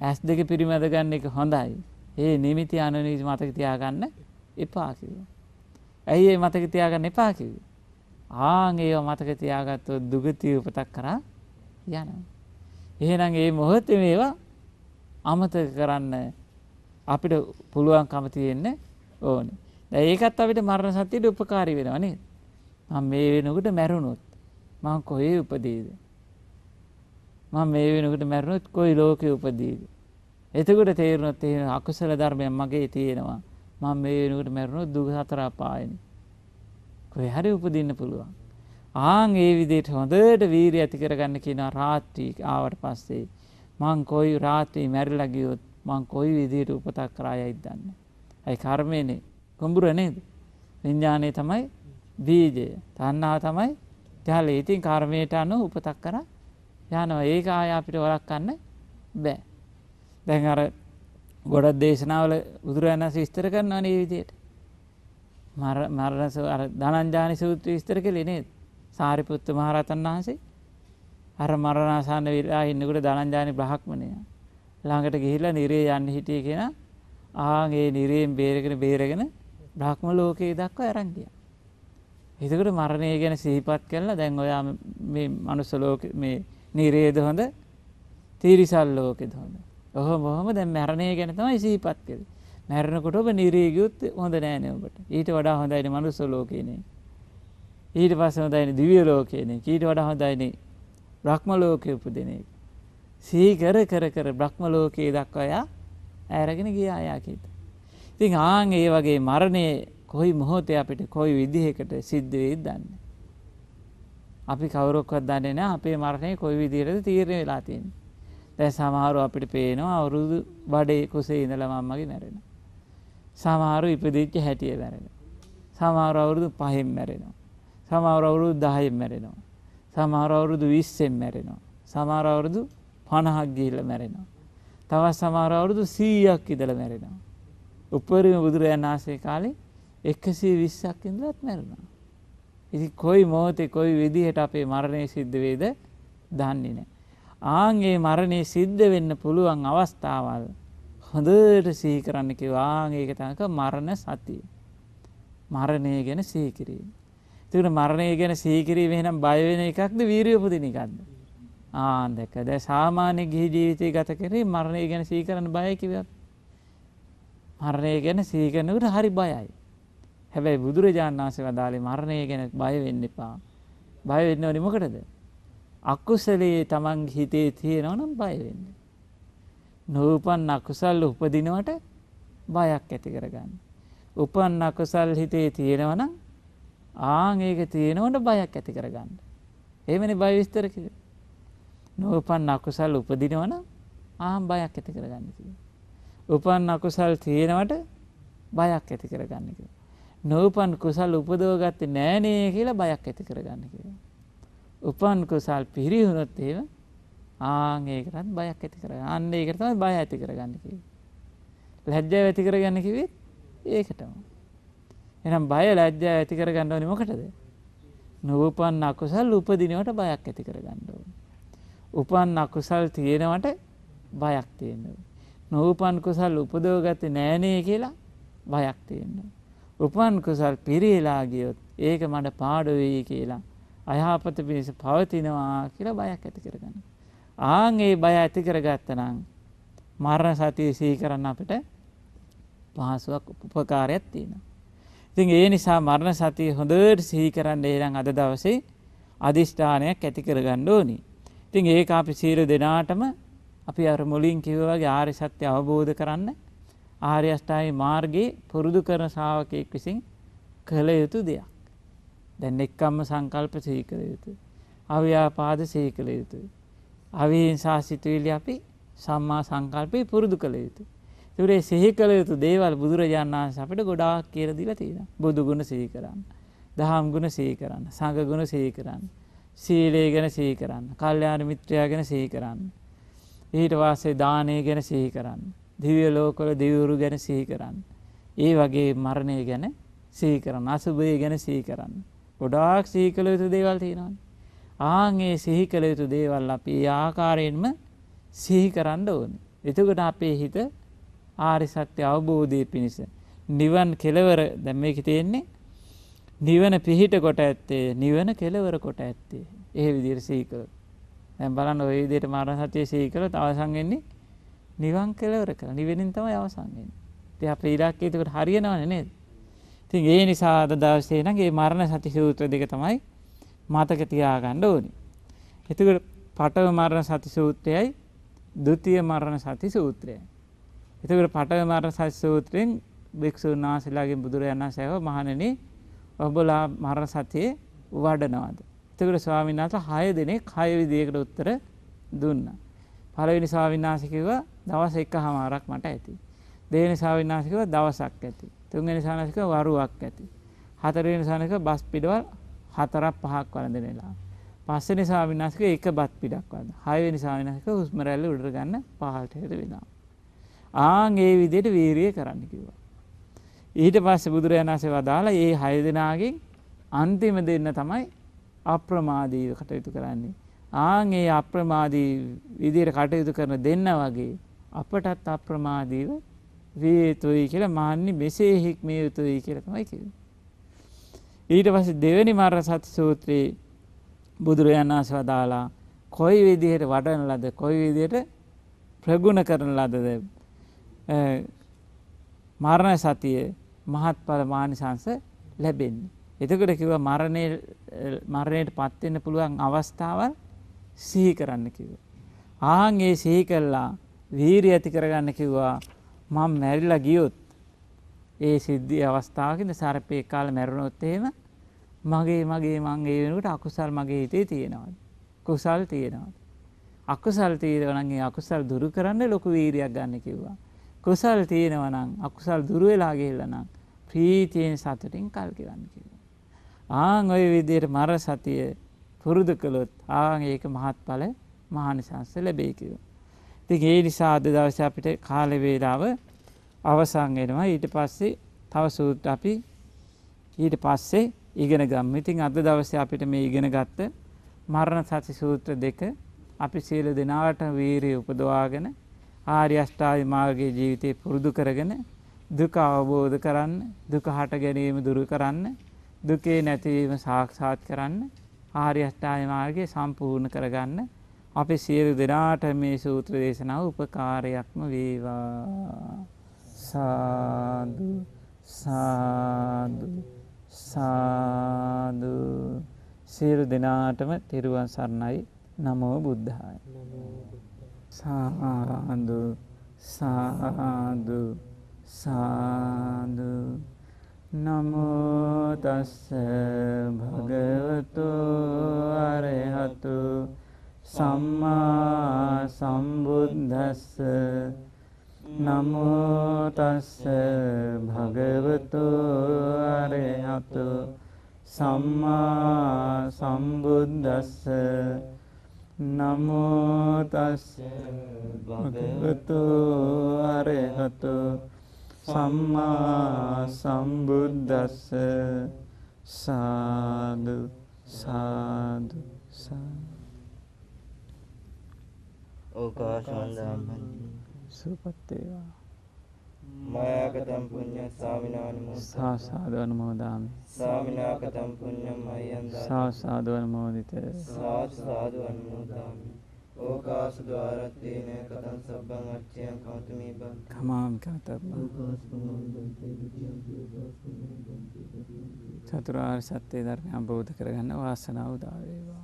ඇස් දෙක පිරිමැද ගන්න එක හොඳයි. ඒ නිමිති අනුනිමිති මතක තියාගන්න එපා කියලා. ඇයි ඒ මතක තියාගන්න එපා කිව්වේ? ආන් ඒව මතක තියාගත්තොත් දුගතිය උපතක් කරා යනවා. එහෙනම් මේ මොහොතේ මේවා අමතක කරන්න අපිට පුළුවන්කම තියෙන්න ඕනේ. දැන් ඒකත් අපිට මරණ සතියට උපකාරී වෙනවා නේද? මම මේ වෙනකොට මැරුණොත් මම කොහේ උපදීද? මම මේ වෙනකොට මැරුණොත් කොයි ලෝකේ උපදීද? එතකොට තේරුණොත් එහෙනම් අකුසල ධර්මයක් මගේ තියෙනවා. මම මේ වෙනකොට මැරුණොත් දුක හතර අපායනේ. කොහේ හරි උපදින්න පුළුවන්. ආන් ඒ විදිහට හොඳට වීරිය ඇති කරගන්න කියනවා. රාත්‍රී ආවට පස්සේ මං කොයි රාත්‍රී මැරිලා ගියොත් මං කොයි විදිහට උපතක් කරා යයිද දන්නේ. අයි කර්මයනේ, කුඹුර නේද? විඥානය තමයි බීජය. තණ්හාව තමයි ජලය. ඉතින් කර්මයට අනුව උපතක් කරා යනවා. ඒක ආය අපිට වළක්වන්න බෑ. දැන් අර ගොඩක් දේශනාවල බුදුරජාණන්සේ විස්තර කරනවා මේ විදිහට. මරණස අර ධනංජානි සූත්‍රය විස්තර කළේ නේද? සාරිපුත්ත මහ රහතන් වහන්සේ අර මරණාසන්න වෙලා ඉන්නකොට ධනංජානි බ්‍රහ්මණයා ළඟට ගිහිල්ලා නිරේ යන්න හිටියේ කෙනා ආන් ඒ නිරේන් බේරගෙන බ්‍රහ්ම ලෝකයේ දක්වා අරන් ගියා. එතකොට මරණය ගැන සිහිපත් කළා. දැන් ඔයා මේ මනුස්ස ලෝකේ මේ නිරේද හොඳ, තිරිසන් ලෝකෙද හොඳ. ඔහොම දැන් මරණය ගැන තමයි සිහිපත් කළේ. මැරෙනකොට ඔබ නිරේ ගියොත් හොඳ නෑනේ ඔබට. ඊට වඩා හොඳයිනේ මනුස්ස ලෝකේනේ. ඊට පස්සේ හොඳයිනේ දිව්‍ය ලෝකේනේ. ඊට වඩා හොඳයිනේ බ්‍රහ්ම ලෝකේ උපදින එක. සිහි කර බ්‍රහ්ම ලෝකේ දක්වා යා ඇරගෙන ගියා යා කීත. ඉතින් ආන් ඒ වගේ මරණය කොයි මොහොතේ අපිට කොයි විදිහකට සිද්ධ වෙයිද දන්නේ. අපි කවුරක්වත් දන්නේ නෑ අපේ මරණය කොයි විදිහටද තීරණය වෙලා තියෙන්නේ. දැන් සමහරව අපිට පේනවා අවුරුදු බඩේ කුසේ ඉඳලා මම්මගේ මැරෙනවා. සමහරව ඉපදිච්ච හැටිය මැරෙනවා. සමහරව අවුරුදු 5න් මැරෙනවා. සමහරව අවුරුදු 10න් මැරෙනවා. සමහරව අවුරුදු 20න් මැරෙනවා. සමහරව අවුරුදු 50ක් ගිහිල්ලා මැරෙනවා. තවත් සමහරව අවුරුදු 100ක් ඉඳලා මැරෙනවා. උපරිම බුදුරජාණන් වහන්සේ කාලේ 120ක් ඉඳලාත් මැරෙනවා. ඉතින් කොයි මොහොතේ කොයි විදිහට අපේ මරණය සිද්ධ වෙයිද දන්නේ නැහැ. ආන්ගේ මරණය සිද්ධ වෙන්න පුළුවන් අවස්ථාවල් හොඳට සිහි කරන්න කිව්වා. ආන්ගේක තමයි මරණ සතිය. මරණය ගැන සිහි කිරීම. ඒකට මරණය ගැන සිහි කිරීම එහෙනම් බය වෙන එකක්ද, වීරිය උපදින එකක්ද? ආන් දෙක. දැන් සාමාන්‍ය ගිහි ජීවිතය ගත කරේ මරණය ගැන සිහි කරන්න බයයි කිව්වත් මරණය ගැන සිහි කරනකොට හරි බයයි. හැබැයි බුදුරජාණන් වහන්සේ වදාළේ මරණය ගැන බය වෙන්න එපා. බය වෙන්න ඕනේ මොකටද? අකුසලයේ තමන්ගේ හිතේ තියෙනවා නම් බය වෙන්න. නූපන් අකුසල් උපදිනවට බයක් ඇති කරගන්න. උපන් අකුසල් හිතේ තියෙනවා නම් ආන් ඒක තියෙනවට බයක් ඇති කරගන්න. එහෙමනේ බය විස්තර කිව්වේ. නූපන් අකුසල් උපදිනවා නම් ආන් බයක් ඇති කරගන්න කිව්වා. උපන් අකුසල් තියෙනවට බයක් ඇති කරගන්න කිව්වා. නූපන් කුසල් උපදවගත්තේ නෑනේ කියලා බයක් ඇති කරගන්න කිව්වා. උපන් කුසල් පිරිහුණොත් එහෙම ආන් ඒකටත් බයක් ඇති කරගන්න. අන්න ඒකට තමයි බය ඇති කරගන්න කිව්වේ. ලැජ්ජාව ඇති කරගන්න කිව්වේ ඒකටම. එහෙනම් බය ලැජ්ජාව ඇති කරගන්න ඕනේ මොකටද? නූපන් අකුසල් උපදිනවට බයක් ඇති කරගන්න ඕනේ. උපන් අකුසල් තියෙනවට බයක් තියෙන්න ඕනේ. නූපන් කුසල් උපදවගත්තේ නෑනේ කියලා බයක් තියෙන්න ඕනේ. උපන් කුසල් පිරීලා ගියොත් ඒක මඩ පාඩු වෙයි කියලා අයහපත පිණිස පවතිනවා කියලා බයක් ඇති කරගන්න. ආන් ඒ බය ඇති කරගත්තනම් මරණ සතිය සිහි කරන්න අපිට පහසුවක් උපකාරයක් තියෙනවා. ඉතින් ඒ නිසා මරණ සතිය හොඳට සිහි කරන්න එහෙනම් අද දවසේ අදිෂ්ඨානයක් ඇති කරගන්න ඕනි. ඉතින් ඒක අපි සියලු දෙනාටම අපි අර මුලින් කිව්වා වගේ ආර්ය සත්‍ය අවබෝධ කරන්න ආර්ය අෂ්ටාංගික මාර්ගයේ පුරුදු කරන ශ්‍රාවකෙක් විසින් කළ යුතු දෙයක්. දැන් එක්කම්ම සංකල්ප සිහි කළ යුතුයි. අව්‍යාපාද සිහි කළ යුතුයි. අවිහිංසා සිතුවිලි අපි සම්මා සංකල්පේ පුරුදු කළ යුතුයි. ඒතරේ සිහි කළ යුතු දේවල් බුදුරජාණන් වහන්සේ අපිට ගොඩාක් කියලා දීලා තියෙනවා. බුදු ගුණ සිහි කරන්න, දහම් ගුණ සිහි කරන්න, සංඝ ගුණ සිහි කරන්න, සීලය ගැන සිහි කරන්න, කල්යාණ මිත්‍රයා ගැන සිහි කරන්න, ඊට පස්සේ දානය ගැන සිහි කරන්න, දිව්‍ය ලෝකවල දිවුරු ගැන සිහි කරන්න, ඒ වගේ මරණය ගැන සිහි කරන්න, අසුභය ගැන සිහි කරන්න. ගොඩාක් සිහි කළ යුතු දේවල් තියෙනවා. ආන් ඒ සිහි කළ යුතු දේවල් අපි ආකාරයෙන්ම සිහි කරන්න ඕනේ. එතකොට අපේ හිත ආර්ය සත්‍ය අවබෝධයේ පිණිස නිවන් කෙලවර, දැන් මේකේ තියෙන්නේ නිවන පිහිට කොට ඇත්තේ, නිවන කෙලවර කොට ඇත්තේ. ඒ විදිහට සිහි කළොත් දැන් බලන්න ওই විදිහට මරණ සතිය සිහි කළොත් අවසන් වෙන්නේ නිවන් කෙලවර කරලා. නිවෙනින් තමයි අවසන් වෙන්නේ. ඉතින් අපේ ඉලක්කය ඒකට හරියනවනේ නේද? ඉතින් ඒ නිසා අද දවසේ නම් මේ මරණ සති සූත්‍ර දෙක තමයි මතක තියාගන්න ඕනේ. එතකොට පඨම මරණ සති සූත්‍රයයි ဒုတိယ මරණ සති සූත්‍රයයි. එතකොට පඨම මරණ සති සූත්‍රයෙන් භික්ෂුන් වහන්සේලාගෙන් බුදුරජාණන් වහන්සේ අහුව මහණෙනි ඔබලා මරණ සතිය වඩනවාද? එතකොට ස්වාමීන් වහන්සේ 6 දිනක් 6 විදිහකට උත්තර දුන්නා. පළවෙනි ස්වාමීන් වහන්සේ කිව්වා දවස් එකමාරක් මට ඇති. දෙවෙනි ස්වාමීන් වහන්සේ කිව්වා දවසක් ඇති. තුන්වෙනි ස්වාමීන් වහන්සේ කිව්වා වරුවක් ඇති. හතරවෙනි ස්වාමීන් වහන්සේ කිව්වා බස් පිටවල් 4-5ක් වළඳන වෙලාව. පස්වෙනි ස්වාමීන් වහන්සේ එක බත් පිටක් වන්ද. හයවෙනි ස්වාමීන් වහන්සේ හුස්ම රැල්ල උඩට ගන්න පහළට හෙද වෙනවා. ආන් ඒ විදිහට වීරිය කරන්න කිව්වා. ඊට පස්සේ බුදුරජාණන් වහන්සේ වදාලා මේ 6 දෙනාගෙන් අන්තිම දෙන්න තමයි අප්‍රමාදීව කටයුතු කරන්නේ. ආන් ඒ අප්‍රමාදී විදිහට කටයුතු කරන දෙන්න වගේ අපටත් අප්‍රමාදීව විය යුතුයි කියලා මාන්නි මෙසේ හික්මිය යුතුයි කියලා තමයි කිව්වේ. ඊට පස්සේ දෙවෙනි මරණ සති සූත්‍රයේ බුදුරජාණන් වහන්සේ වදාලා කොයි විදිහට වඩන ලද, කොයි විදිහට ප්‍රගුණ කරන ලදද මරණ සතිය මහත්ඵල මානිසංස ලැබෙන්නේ. එතකොට කිව්වා මරණයටපත් වෙන්න පුළුවන් අවස්ථාවල් සිහි කරන්න කිව්වා. ආන් ඒ සිහි කළා වීරිය ඇති කරගන්න කිව්වා. මම මැරිලා ගියොත් ඒ සිද්ධි අවස්ථාවකින්ද සර්පේ කාලේ මැරුණොත් එහෙම මගේ මං ඒ වෙනකොට අකුසල් මගේ හිතේ තියෙනවාද? කුසල් තියෙනවාද? අකුසල් තියෙනවා නම් ඒ අකුසල් දුරු කරන්න ලොකු වීරියක් ගන්න කිව්වා. කුසල් තියෙනවා නම් අකුසල් දුරු වෙලා ගිහිල්ලා නම් ප්‍රීතියෙන් සතුටින් කල් ගෙවන්න කිව්වා. ආන් ওই විදිහට මර සතිය පුරුදු කළොත් ආන් ඒක මහත්ඵල මහානිසංස ලැබෙයි කිව්වා. ඉතින් ඒ නිසා අද දවසේ අපිට කාල වේලාව අවසන් වෙනවා. ඊට පස්සේ තව සූත්‍ර අපි ඊට පස්සේ ඉගෙන ගමු. ඉතින් අද දවසේ අපිට මේ ඉගෙන ගත්ත මරණ සති සූත්‍ර දෙක අපි සියලු දෙනාට වීරිය උපදවාගෙන ආර්ය අෂ්ටාංගික මාර්ගයේ ජීවිතේ පුරුදු කරගෙන දුක අවබෝධ කරන්න, දුක හට ගැනීම දුරු කරන්න, දුකේ නැතිවීම සාක්ෂාත් කරන්න, ආර්ය අෂ්ටාංගික මාර්ගය සම්පූර්ණ කරගන්න අපි සියලු දෙනාට මේ සූත්‍ර දේශනාව උපකාරයක්ම වේවා. Sadhu, sadhu, sadhu. සියලු දෙනාටම තෙරුවන් සරණයි. නමෝ බුද්ධාය. සාදු සාදු සාදු. නමෝ තස්ස භගවතු අරහතු සම්මා සම්බුද්දස්ස. නමෝ තස්ස භගවතු අරහතු සම්මා සම්බුද්දස්ස. නමෝ තස්ස භගවතු අරහතු සම්මා සම්බුද්දස්ස. සාදු සාදු සාදු. ඕකාසන්දම්මං සුපත් වේවා. මයාගතම් පුඤ්ඤං සාමිනානමෝ සා සාදු අනුමෝදාමි. සාමිනාගතම් පුඤ්ඤං මයං දාමි සා සාදු අනුමෝදිතේ සා සාදු අනුමෝදාමි. ඕකාසුද්වාරත්තේන කතං සබ්බං අච්චයං කෞතුමී බං කමාම් කතබ්බං. චතුරාර්ය සත්‍ය ධර්මය අවබෝධ කරගන්න වාසනාව උදා වේවා.